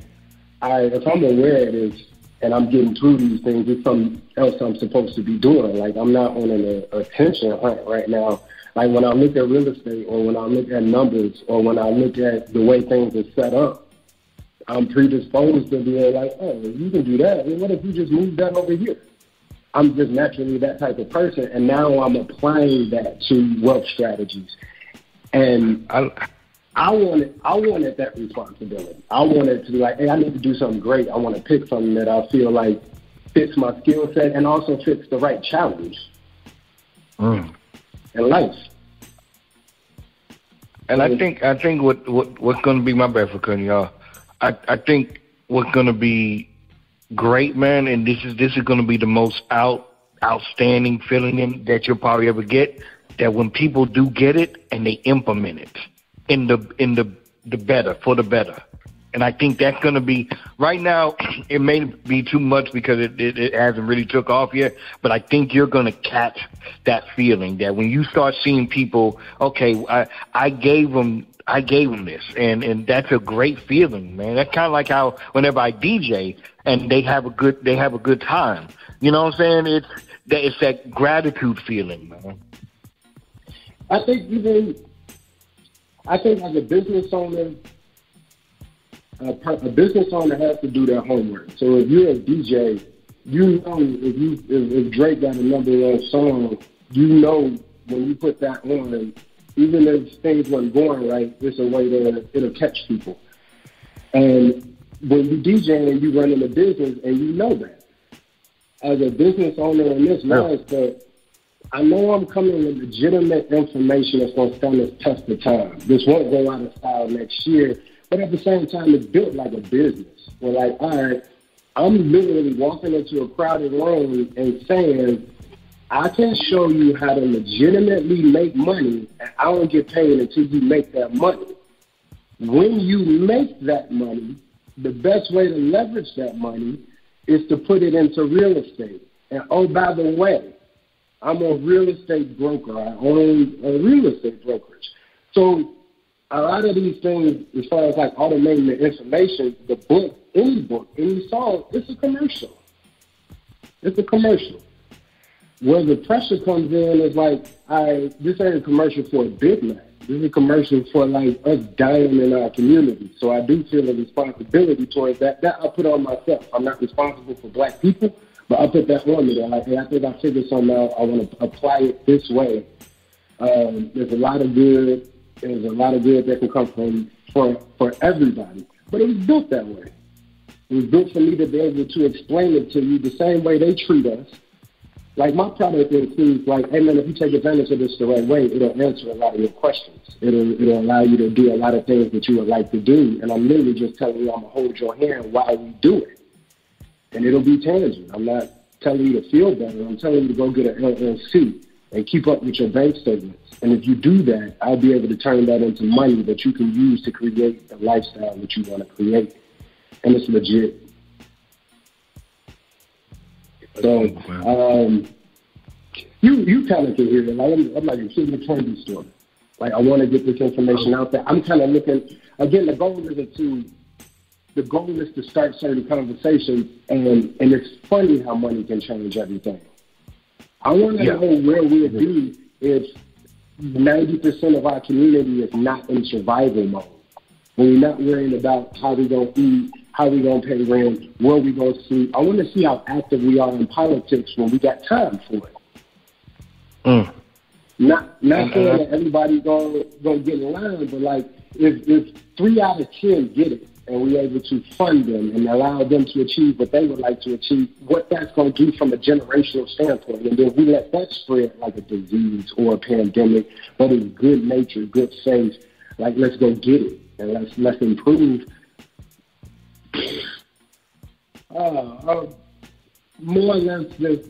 if I'm aware of this and I'm getting through these things, it's something else I'm supposed to be doing. Like, I'm not on an attention hunt right now. Like, when I look at real estate, or when I look at numbers, or when I look at the way things are set up, I'm predisposed to being like, oh, you can do that. Well, what if you just move that over here? I'm just naturally that type of person, and now I'm applying that to wealth strategies. And I wanted that responsibility. I wanted to be like, hey, I need to do something great. I want to pick something that I feel like fits my skill set and also fits the right challenge in life. And I think what's going to be my bad for cutting y'all. I think what's going to be great, man, and this is going to be the most outstanding feeling that you'll probably ever get. That when people do get it and they implement it. In the better, for the better. And I think that's going to be, right now, it may be too much because it hasn't really took off yet, but I think you're going to catch that feeling that when you start seeing people, okay, I gave them this, and that's a great feeling, man. That's kind of like how whenever I DJ and they have a good time, you know what I'm saying? It's that gratitude feeling, man. I think as a business owner, a business owner has to do their homework. So if you're a DJ, you know if Drake got a #1 song, you know when you put that on, even if things weren't going right, it's a way that it'll catch people. And when you DJ and you run in a business, and you know that. As a business owner in this mindset, I know I'm coming with legitimate information that's going to stand the test of time. This won't go out of style next year, but at the same time, it's built like a business. We're like, all right, I'm literally walking into a crowded room and saying, I can show you how to legitimately make money, and I don't get paid until you make that money. When you make that money, the best way to leverage that money is to put it into real estate. And oh, by the way, I'm a real estate broker. I own a real estate brokerage. So a lot of these things, as far as like automating the information, the book, any song, it's a commercial. It's a commercial. Where the pressure comes in is like, this ain't a commercial for a Big Mac. This is a commercial for like us dying in our community. So I do feel a responsibility towards that. That I put on myself. I'm not responsible for black people, but I put that on me. Like, hey, I think I figured something out. I want to apply it this way. There's a lot of good. There's a lot of good that can come from for everybody. But it was built that way. It was built for me to be able to explain it to you the same way they treat us. Like, my product includes, like, hey, man, if you take advantage of this the right way, it'll answer a lot of your questions. It'll allow you to do a lot of things that you would like to do. And I'm literally just telling you I'm going to hold your hand while we do it. And it'll be tangible. I'm not telling you to feel better. I'm telling you to go get an LLC and keep up with your bank statements. And if you do that, I'll be able to turn that into money that you can use to create the lifestyle that you want to create. And it's legit. So, you kind of can hear it. Like, I'm like, this is a candy store. Like, I want to get this information out there. I'm kind of looking, again, the goal is to start certain conversations, and it's funny how money can change everything. I want to know where we'd be if 90% of our community is not in survival mode. When we're not worrying about how we're going to eat, how we going to pay rent, where we going to sleep. I want to see how active we are in politics when we got time for it. Not saying that everybody's going to get in line, but like if 3 out of 10 get it and we're able to fund them and allow them to achieve what they would like to achieve, what that's going to do from a generational standpoint. And then we let that spread like a disease or a pandemic, but in good nature, good faith, like let's go get it and let's improve. More or less, just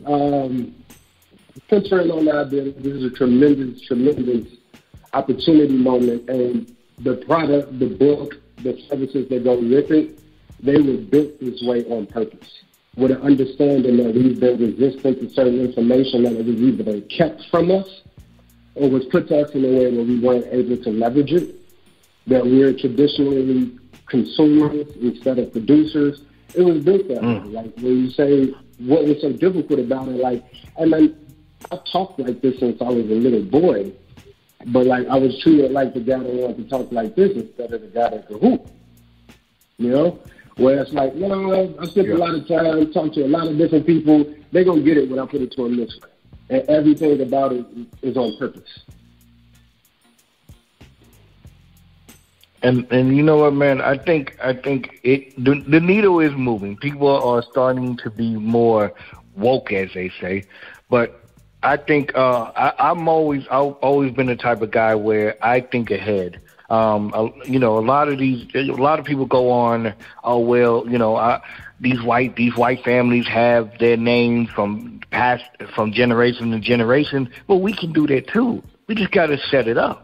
centering on the idea that this is a tremendous, tremendous opportunity moment, and the product, the book, the services that go with it, they were built this way on purpose, with an understanding that we've been resistant to certain information that was either kept from us or was put to us in a way where we weren't able to leverage it, that we're traditionally consumers instead of producers. It was built that way. Like, when you say what was so difficult about it, like, and then I've talked like this since I was a little boy, but like I was treated like the guy that wanted to talk like this instead of the guy that could hoop. You know? Where it's like, no, I spent a lot of time talking to a lot of different people. They're going to get it when I put it to them this way. And everything about it is on purpose. And you know what, man? I think the needle is moving. People are starting to be more woke, as they say. But I think I've always been the type of guy where I think ahead. A lot of people go on. Oh well, you know, these white families have their names from generation to generation. Well, we can do that too. We just got to set it up.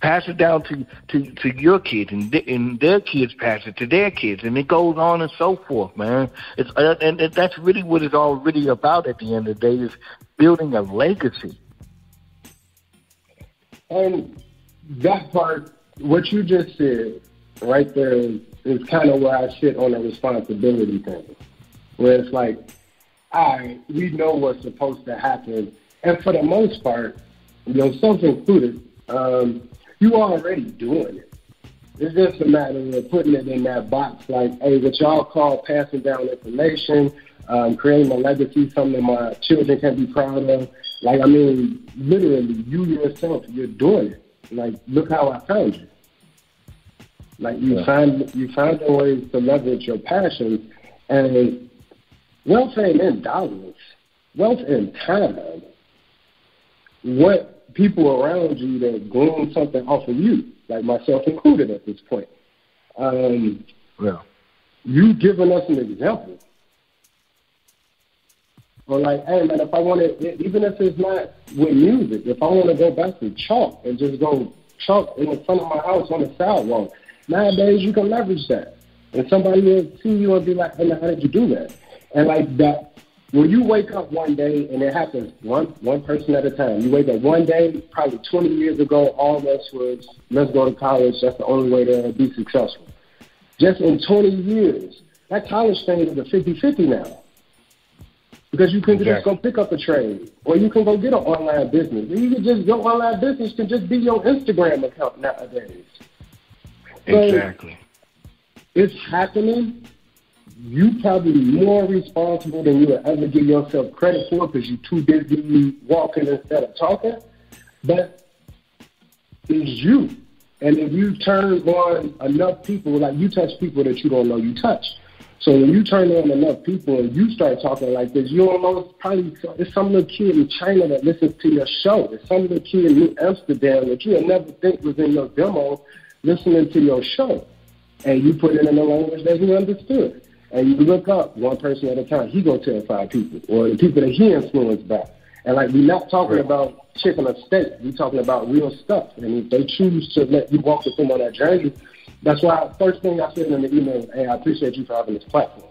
Pass it down to your kids, and their kids pass it to their kids, and it goes on and so forth, man. It's and that's really what it's all really about at the end of the day, is building a legacy. And that part, what you just said right there, is kind of where I sit on the responsibility thing, where it's like, we know what's supposed to happen, and for the most part, yourself included, you already doing it. It's just a matter of putting it in that box, like, hey, what y'all call passing down information, creating a legacy, something that my children can be proud of. Like, I mean, literally, you yourself, you're doing it. Like, look how I found you. Like, you find a way to leverage your passions, and wealth ain't in dollars. Wealth in time. What people around you that glean something off of you, like myself included at this point. You giving us an example. Or like, hey man, if I want to, even if it's not with music, if I want to go back to chalk and just go chalk in the front of my house on the sidewalk, nowadays you can leverage that. And somebody will see you and be like, hey, how did you do that? And like that, when you wake up one day, and it happens one person at a time, you wake up one day, probably 20 years ago, all this was, let's go to college, that's the only way to be successful. Just in 20 years, that college thing is a 50-50 now. Because you can just go pick up a trade, or you can go get an online business. And you can just, your online business can just be your Instagram account nowadays. Exactly. So it's happening. You probably more responsible than you would ever give yourself credit for because you're too busy walking instead of talking. But it's you. And if you turn on enough people, like you touch people that you don't know you touch. So when you turn on enough people and you start talking like this, you almost probably, it's some little kid in China that listens to your show. It's some little kid in New Amsterdam that you would never think was in your demo listening to your show. And you put it in a language that he understood. And you look up one person at a time. He going to tell five people, or the people that he influenced back. And, like, we're not talking about chicken or steak. We're talking about real stuff. And if they choose to let you walk with them on that journey, that's why first thing I said in the email is, hey, I appreciate you for having this platform.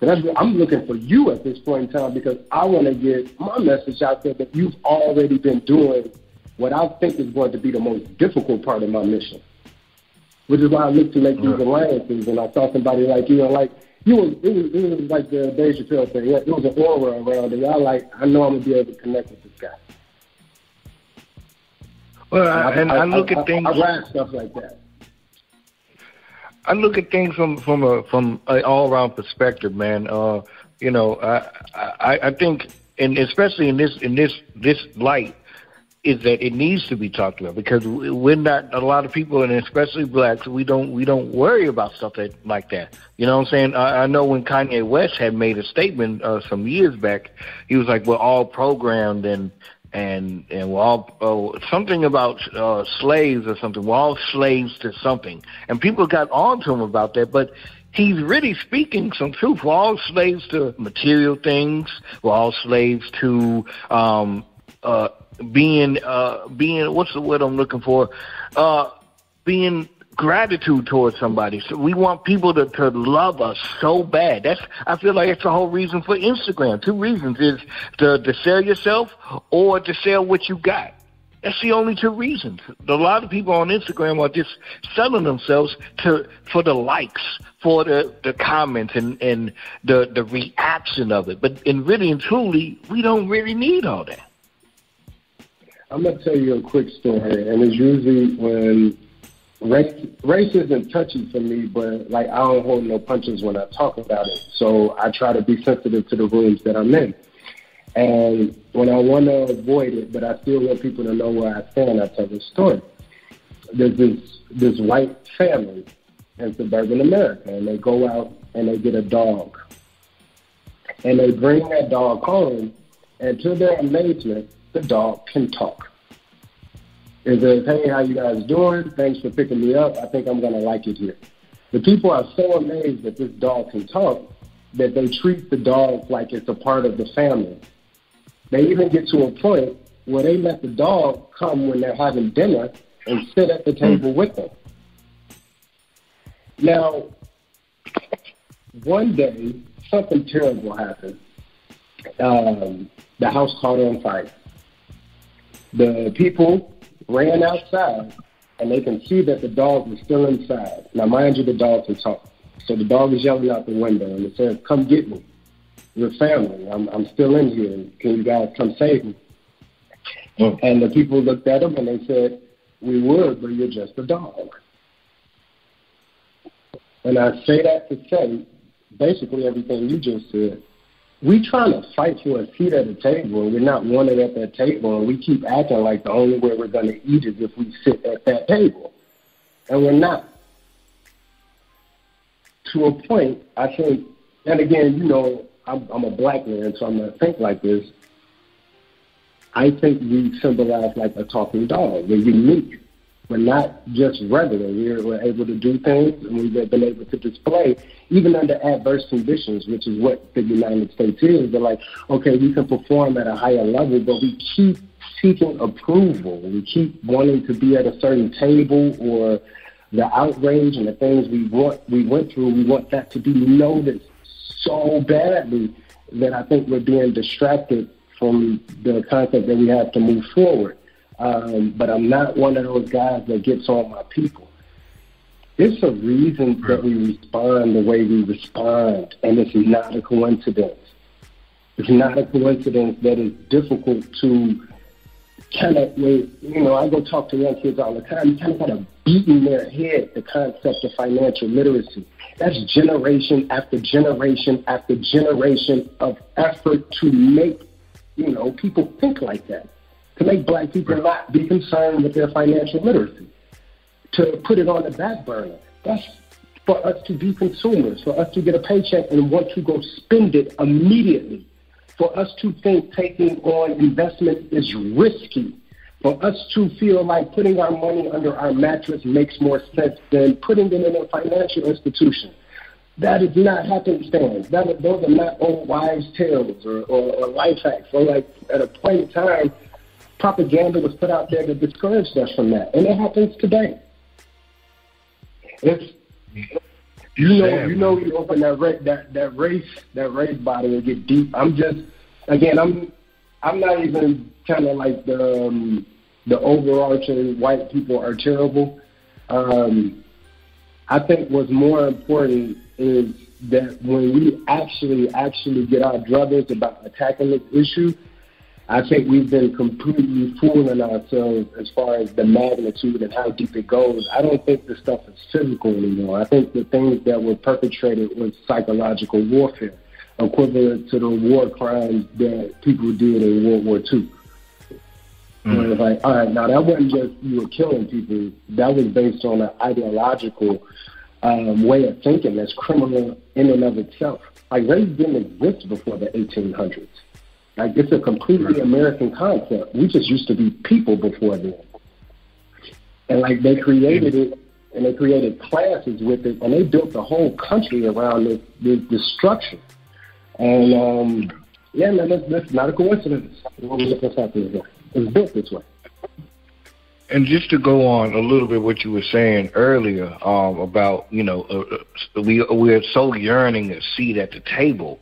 And that's what I'm looking for you at this point in time, because I want to get my message out there that you've already been doing what I think is going to be the most difficult part of my mission, which is why I look to make these alliances. And I saw somebody like you and like, It was like the Dave Chappelle thing. It was an aura around it. I know I'm going to be able to connect with this guy. Well, I look at things. I ride stuff like that. I look at things from an all-around perspective, man. You know, I think, and especially in this light, is that it needs to be talked about, because we're not, a lot of people, and especially blacks, we don't worry about stuff like that. You know what I'm saying? I know when Kanye West had made a statement some years back, he was like, we're all programmed and we're all something about slaves or something. We're all slaves to something. And people got on to him about that, but he's really speaking some truth. We're all slaves to material things. We're all slaves to being what's the word I'm looking for? Being gratitude towards somebody. So we want people to love us so bad. I feel like that's the whole reason for Instagram. Two reasons is to sell yourself or to sell what you got. That's the only two reasons. A lot of people on Instagram are just selling themselves for the likes, for the comments and the reaction of it. But in really and truly, we don't really need all that. I'm going to tell you a quick story, and it's usually when race isn't touchy for me, but like I don't hold no punches when I talk about it, so I try to be sensitive to the rooms that I'm in. And when I want to avoid it, but I still want people to know where I stand, I tell this story. There's this white family in suburban America, and they go out and they get a dog. And they bring that dog home, and to their amazement, the dog can talk. It says, hey, how you guys doing? Thanks for picking me up. I think I'm going to like it here. The people are so amazed that this dog can talk that they treat the dog like it's a part of the family. They even get to a point where they let the dog come when they're having dinner and sit at the table with them. Now, one day, something terrible happened. The house caught on fire. The people ran outside, and they can see that the dog was still inside. Now, mind you, the dog can talk. So the dog is yelling out the window, and it says, come get me. You're family. I'm still in here. Can you guys come save me? Mm. And the people looked at him, and they said, we would, but you're just a dog. And I say that to say basically everything you just said. We trying to fight for a seat at the table, and we're not wanted at that table, and we keep acting like the only way we're going to eat is if we sit at that table. And we're not. To a point, I think, and again, you know, I'm a black man, so I'm going to think like this. I think we symbolize like a talking dog. We're unique. We're not just regular. We're able to do things, and we've been able to display, even under adverse conditions, which is what the United States is. They're like, okay, we can perform at a higher level, but we keep seeking approval. We keep wanting to be at a certain table or the outrage and the things we went through, we want that to be noticed so badly that I think we're being distracted from the concept that we have to move forward. But I'm not one of those guys that gets on my people. It's a reason that we respond the way we respond, and it's not a coincidence. It's not a coincidence that it's difficult to kind of, I go talk to young kids all the time, you kind of got to beat in their head the concept of financial literacy. That's generation after generation after generation of effort to make, people think like that, to make black people not be concerned with their financial literacy, to put it on the back burner. That's for us to be consumers, for us to get a paycheck and want to go spend it immediately, for us to think taking on investment is risky, for us to feel like putting our money under our mattress makes more sense than putting it in a financial institution. That is not happenstance. Those are not old wives' tales or life hacks. So, at a point in time, propaganda was put out there that discouraged us from that, and it happens today. You open that race bottle and get deep. I'm not even kind of like the overarching white people are terrible. I think what's more important is that when we actually get our druthers about attacking this issue, I think we've been completely fooling ourselves as far as the magnitude and how deep it goes. I don't think the stuff is physical anymore. I think the things that were perpetrated was psychological warfare, equivalent to the war crimes that people did in World War II. Mm-hmm. And it's like, all right, now that wasn't just you were killing people. That was based on an ideological way of thinking that's criminal in and of itself. Like, race didn't exist before the 1800s. Like, it's a completely American concept. We just used to be people before then. And, they created it, and they created classes with it, and they built the whole country around this structure. And, that's not a coincidence. It's built this way. And just to go on a little bit what you were saying earlier about, we're so yearning a seat at the table.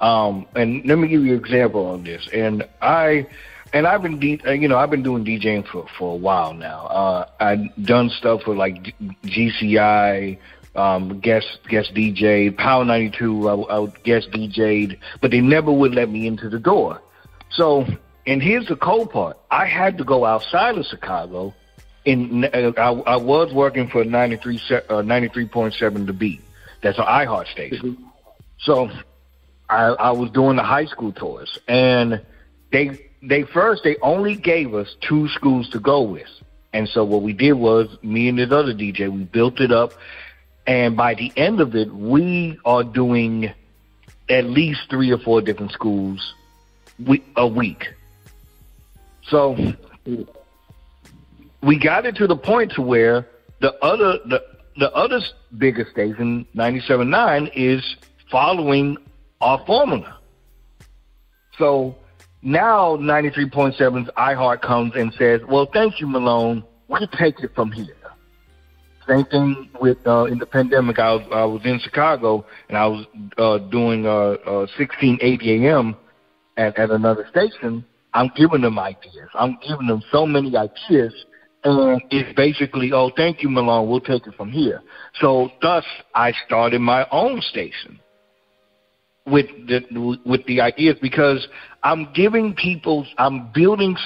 And let me give you an example on this. And I've been, I've been doing DJing for a while now. I've done stuff for like GCI, guest DJ, Power 92. I would guest DJ'd, but they never would let me into the door. So, and here's the cold part: I had to go outside of Chicago. And I was working for 93.7 The Beat. That's an iHeart station. Mm-hmm. So. I was doing the high school tours, and they only gave us two schools to go with. And so what we did was, me and this other DJ, we built it up, and by the end of it, we are doing at least 3 or 4 different schools a week. So we got it to the point to where the other bigger station, 97.9, is following our formula. So now 93.7's iHeart comes and says, well, thank you, Malone. We'll take it from here. Same thing with in the pandemic. I was in Chicago, and I was doing 1680 AM at another station. I'm giving them ideas. I'm giving them so many ideas. And it's basically, oh, thank you, Malone. We'll take it from here. So thus, I started my own station with the ideas, because I'm building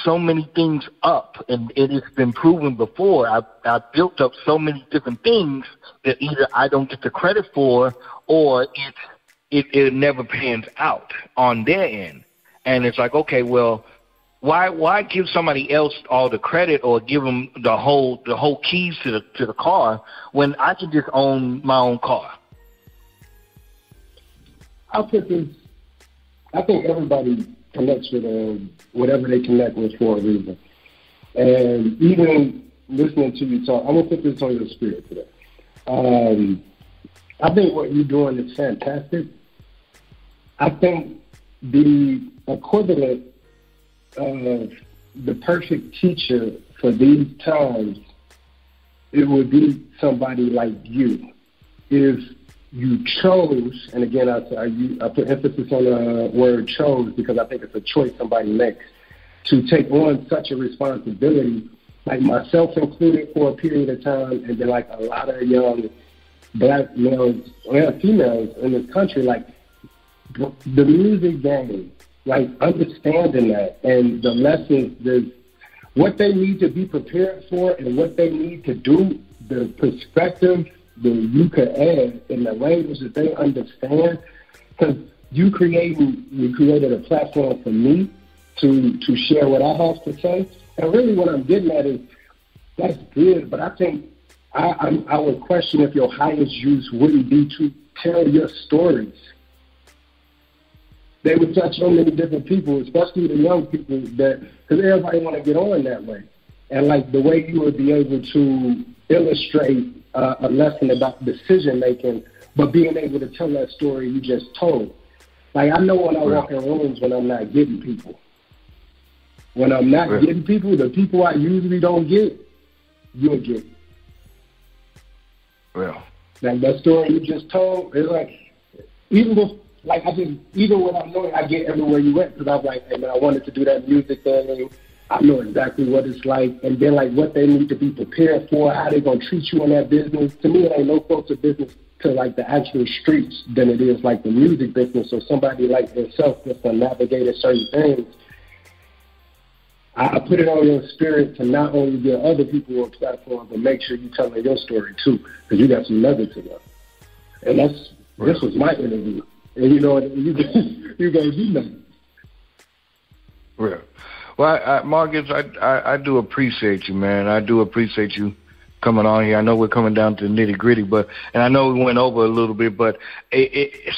so many things up, and it has been proven before. I've built up so many different things that either I don't get the credit for, or it never pans out on their end. And it's like, okay, well, why give somebody else all the credit or give them the whole keys to the car when I can just own my own car? I'll put this, I think everybody connects with whatever they connect with for a reason. And even listening to you talk, I'm going to put this on your spirit today. I think what you're doing is fantastic. I think the equivalent of the perfect teacher for these times it would be somebody like you. If you chose, and again, I put emphasis on the word chose because I think it's a choice somebody makes, to take on such a responsibility, like myself included for a period of time, and then like a lot of young black males and females in this country, like the music game, like understanding that and the lessons, what they need to be prepared for and what they need to do, the perspective that you could add in the language that they understand. Because you created a platform for me to share what I have to say. And really what I'm getting at is that's good, but I think I would question if your highest use wouldn't be to tell your stories. They would touch so many different people, especially the young people, because everybody want to get on that way. And like the way you would be able to illustrate a lesson about decision making, but being able to tell that story you just told. Like I know when I walk in rooms when I'm not getting people. When I'm not getting people, the people I usually don't get, you'll get. Well, like that story you just told, it's like even when I'm knowing I get everywhere you went, because I was like, hey man, I wanted to do that music thing. I know exactly what it's like, and then like what they need to be prepared for, how they're gonna treat you in that business. To me, it ain't no closer business to like the actual streets than it is like the music business or somebody like yourself that's gonna navigate certain things. I put it on your spirit to not only give other people a platform, but make sure you tell them your story too, because you got some nuggets in them. And this was my interview, and you know you guys do nothing. Real. Well, Marcus, I do appreciate you, man. I do appreciate you coming on here. I know we're coming down to the nitty-gritty, and I know we went over a little bit, but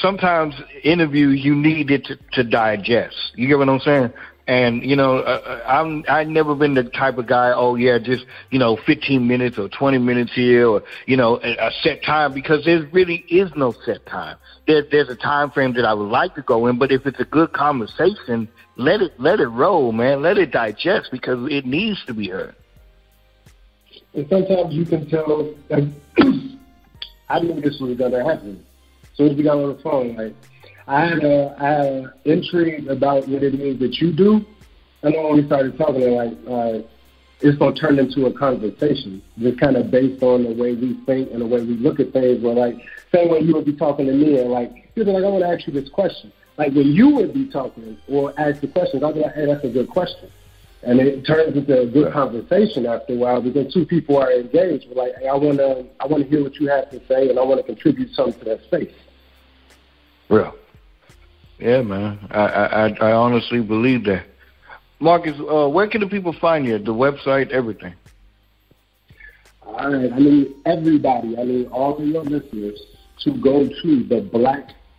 sometimes interviews, you need it to digest. You get what I'm saying? And, you know, I've never been the type of guy, oh, yeah, just, you know, 15 minutes or 20 minutes here or, you know, a set time, because there really is no set time. There's a time frame that I would like to go in, but if it's a good conversation, let it roll, man. Let it digest, because it needs to be heard. And sometimes you can tell, like, I knew this was going to happen. So if you got on the phone, like, I had intrigue about what it is that you do, and then when we started talking, it's going to turn into a conversation, just kind of based on the way we think and the way we look at things. Where like, same way you would be talking to me, and like, you'd be like, I want to ask you this question. Like when you would be talking or ask the questions, I'd be like, hey, that's a good question. And it turns into a good conversation after a while, because two people are engaged. We're like, hey, I want to hear what you have to say, and I want to contribute something to that space. Real. Yeah, man. I honestly believe that. Marcus, where can the people find you? The website, everything. All right. I mean, everybody. I mean, all of your listeners to go to the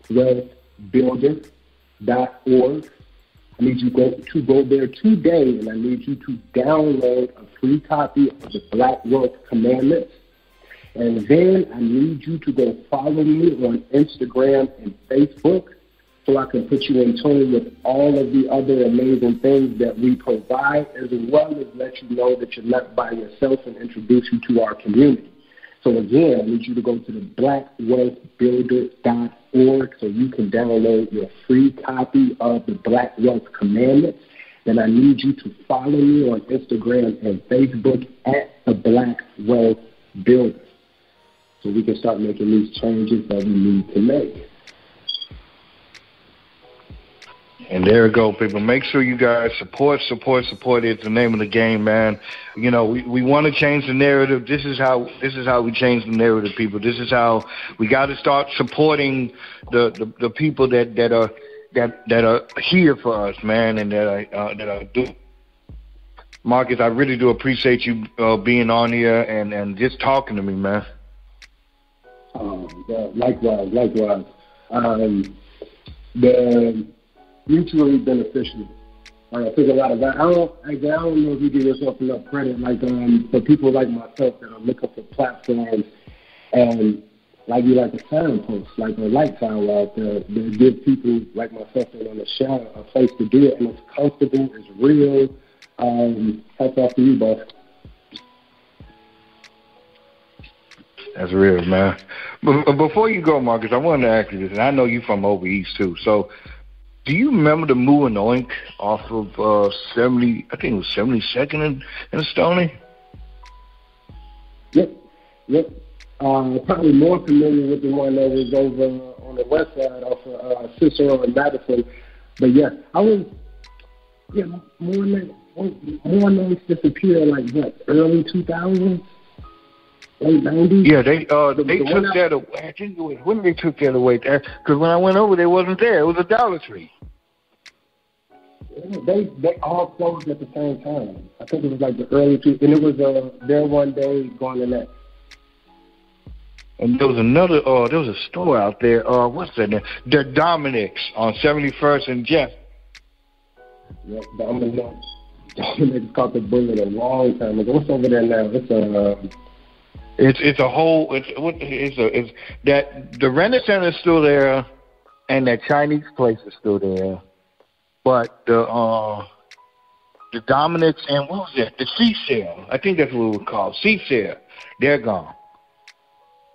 BlackWealthBuilder.org. I need you to go there today, and I need you to download a free copy of the Black Wealth Commandments. And then I need you to go follow me on Instagram and Facebook, so I can put you in tune with all of the other amazing things that we provide, as well as let you know that you're not by yourself and introduce you to our community. So again, I need you to go to the BlackWealthBuilder.org so you can download your free copy of the Black Wealth Commandments. And I need you to follow me on Instagram and Facebook at the Black Wealth Builder, so we can start making these changes that we need to make. And there you go, people. Make sure you guys support is the name of the game, man. You know, we want to change the narrative. This is how we change the narrative, people. This is how we got to start supporting the people that are here for us, man, and that are doing. Marcus, I really do appreciate you being on here and just talking to me, man. Likewise. The mutually beneficial. I think a lot of that. I don't know if you give yourself enough credit, like for people like myself that are looking for platforms and like you like a signpost, like a light sign out there that give people like myself that on the show a place to do it, and it's comfortable, it's real. Hats off to you, boss. That's real, man. But before you go, Marcus, I wanted to ask you this, and I know you from over east too. So, do you remember the Moo and Oink off of 70? I think it was 72nd and Stoney. Yep. Probably more familiar with the one that was over on the west side off of Cicero and Madison. But yeah, I was. Yeah, more or less disappeared like what, early 2000s, late 90s. Yeah, they took that away. I think it was when they took that away, because when I went over, they wasn't there. It was a Dollar Tree. Yeah, they all closed at the same time. I think it was like the early 2000s, and it was there one day, gone the next. And there was another. There was a store out there. What's that name? The Dominic's on 71st and Jeff. Yep, Dominic's caught the bullet a long time ago. What's over there now? It's that the Renaissance is still there, and that Chinese place is still there, but the Dominic's and what was that? The C-Cell, I think that's what it was called. C-Cell, they're gone.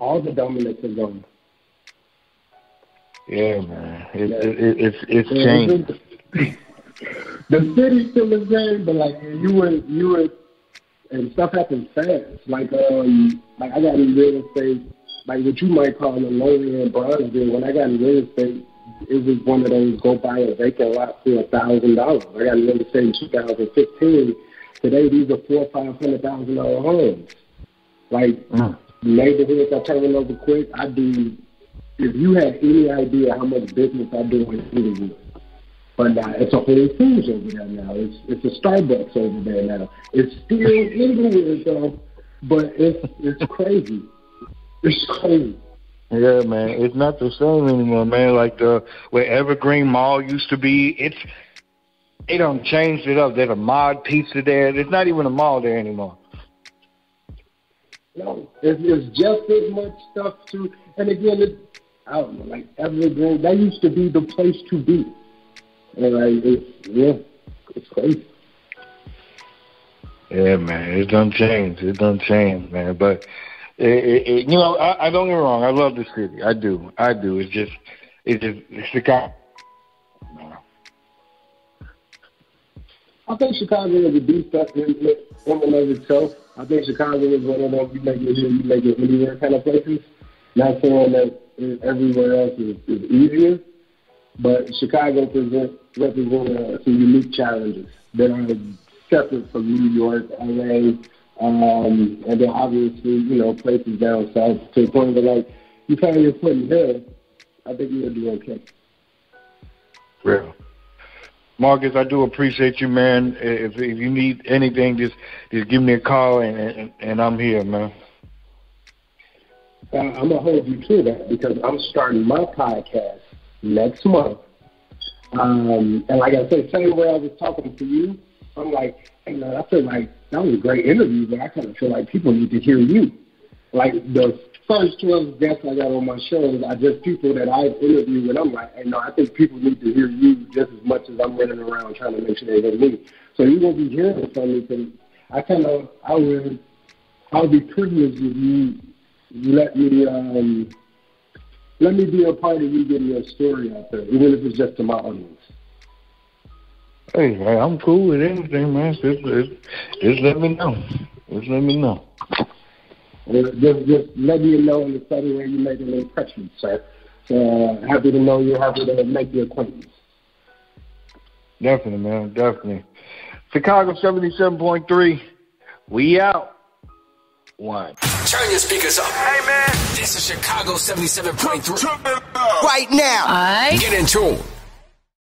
All the Dominic's are gone. Yeah, man, it's changed. The city's still the same, but like you were, and stuff happens fast. Like I got in real estate, like what you might call a low end Bronzeville. When I got in real estate, it was one of those go buy a vacant lot for $1,000. I got in real estate in 2015. Today these are $400,000-$500,000 homes. Like neighborhoods are turning over quick. I do. If you had any idea how much business I do in Hollywood. But now it's a Whole Foods over there now. It's a Starbucks over there now. It's still England though, but it's crazy. It's crazy. Yeah, man, it's not the same anymore, man. Like where Evergreen Mall used to be, they done changed it up. There's a Mod Pizza there. There's not even a mall there anymore. No, it's just as much stuff too. And again, I don't know, like Evergreen, that used to be the place to be. And it's crazy. Yeah, man, it done changed. It done changed, man. But I don't get me wrong. I love the city. I do. It's Chicago. I think Chicago is a deep stuff in and of itself. I think Chicago is one of those you make it anywhere kind of places. Not saying that everywhere else is easier. But Chicago represents some unique challenges that are separate from New York, LA, and then obviously, places down south to the point where, like, you find your foot in there, I think you'll do okay. Real. Marcus, I do appreciate you, man. If you need anything, just give me a call, and I'm here, man. I'm going to hold you to that because I'm starting my podcast next month. And like I said, same way I was talking to you, I'm like, hey, man, I feel like that was a great interview, but I kind of feel like people need to hear you. Like the first 12 guests I got on my shows are just people that I've interviewed, and I'm like, hey, no, I think people need to hear you just as much as I'm running around trying to make sure they hear me. So you won't be hearing from me because I'll be privileged if you let me be a part of you getting your story out there, even if it's just to my audience. Hey, man, I'm cool with anything, man. Just let me know. Just let me know in the study where you make an impression, sir. So happy to know you, happy to make your acquaintance. Definitely, man, definitely. Chicago 77.3, we out. One. Turn your speakers up. Hey, man. This is Chicago 77.3. Right now. All right. Get in tune.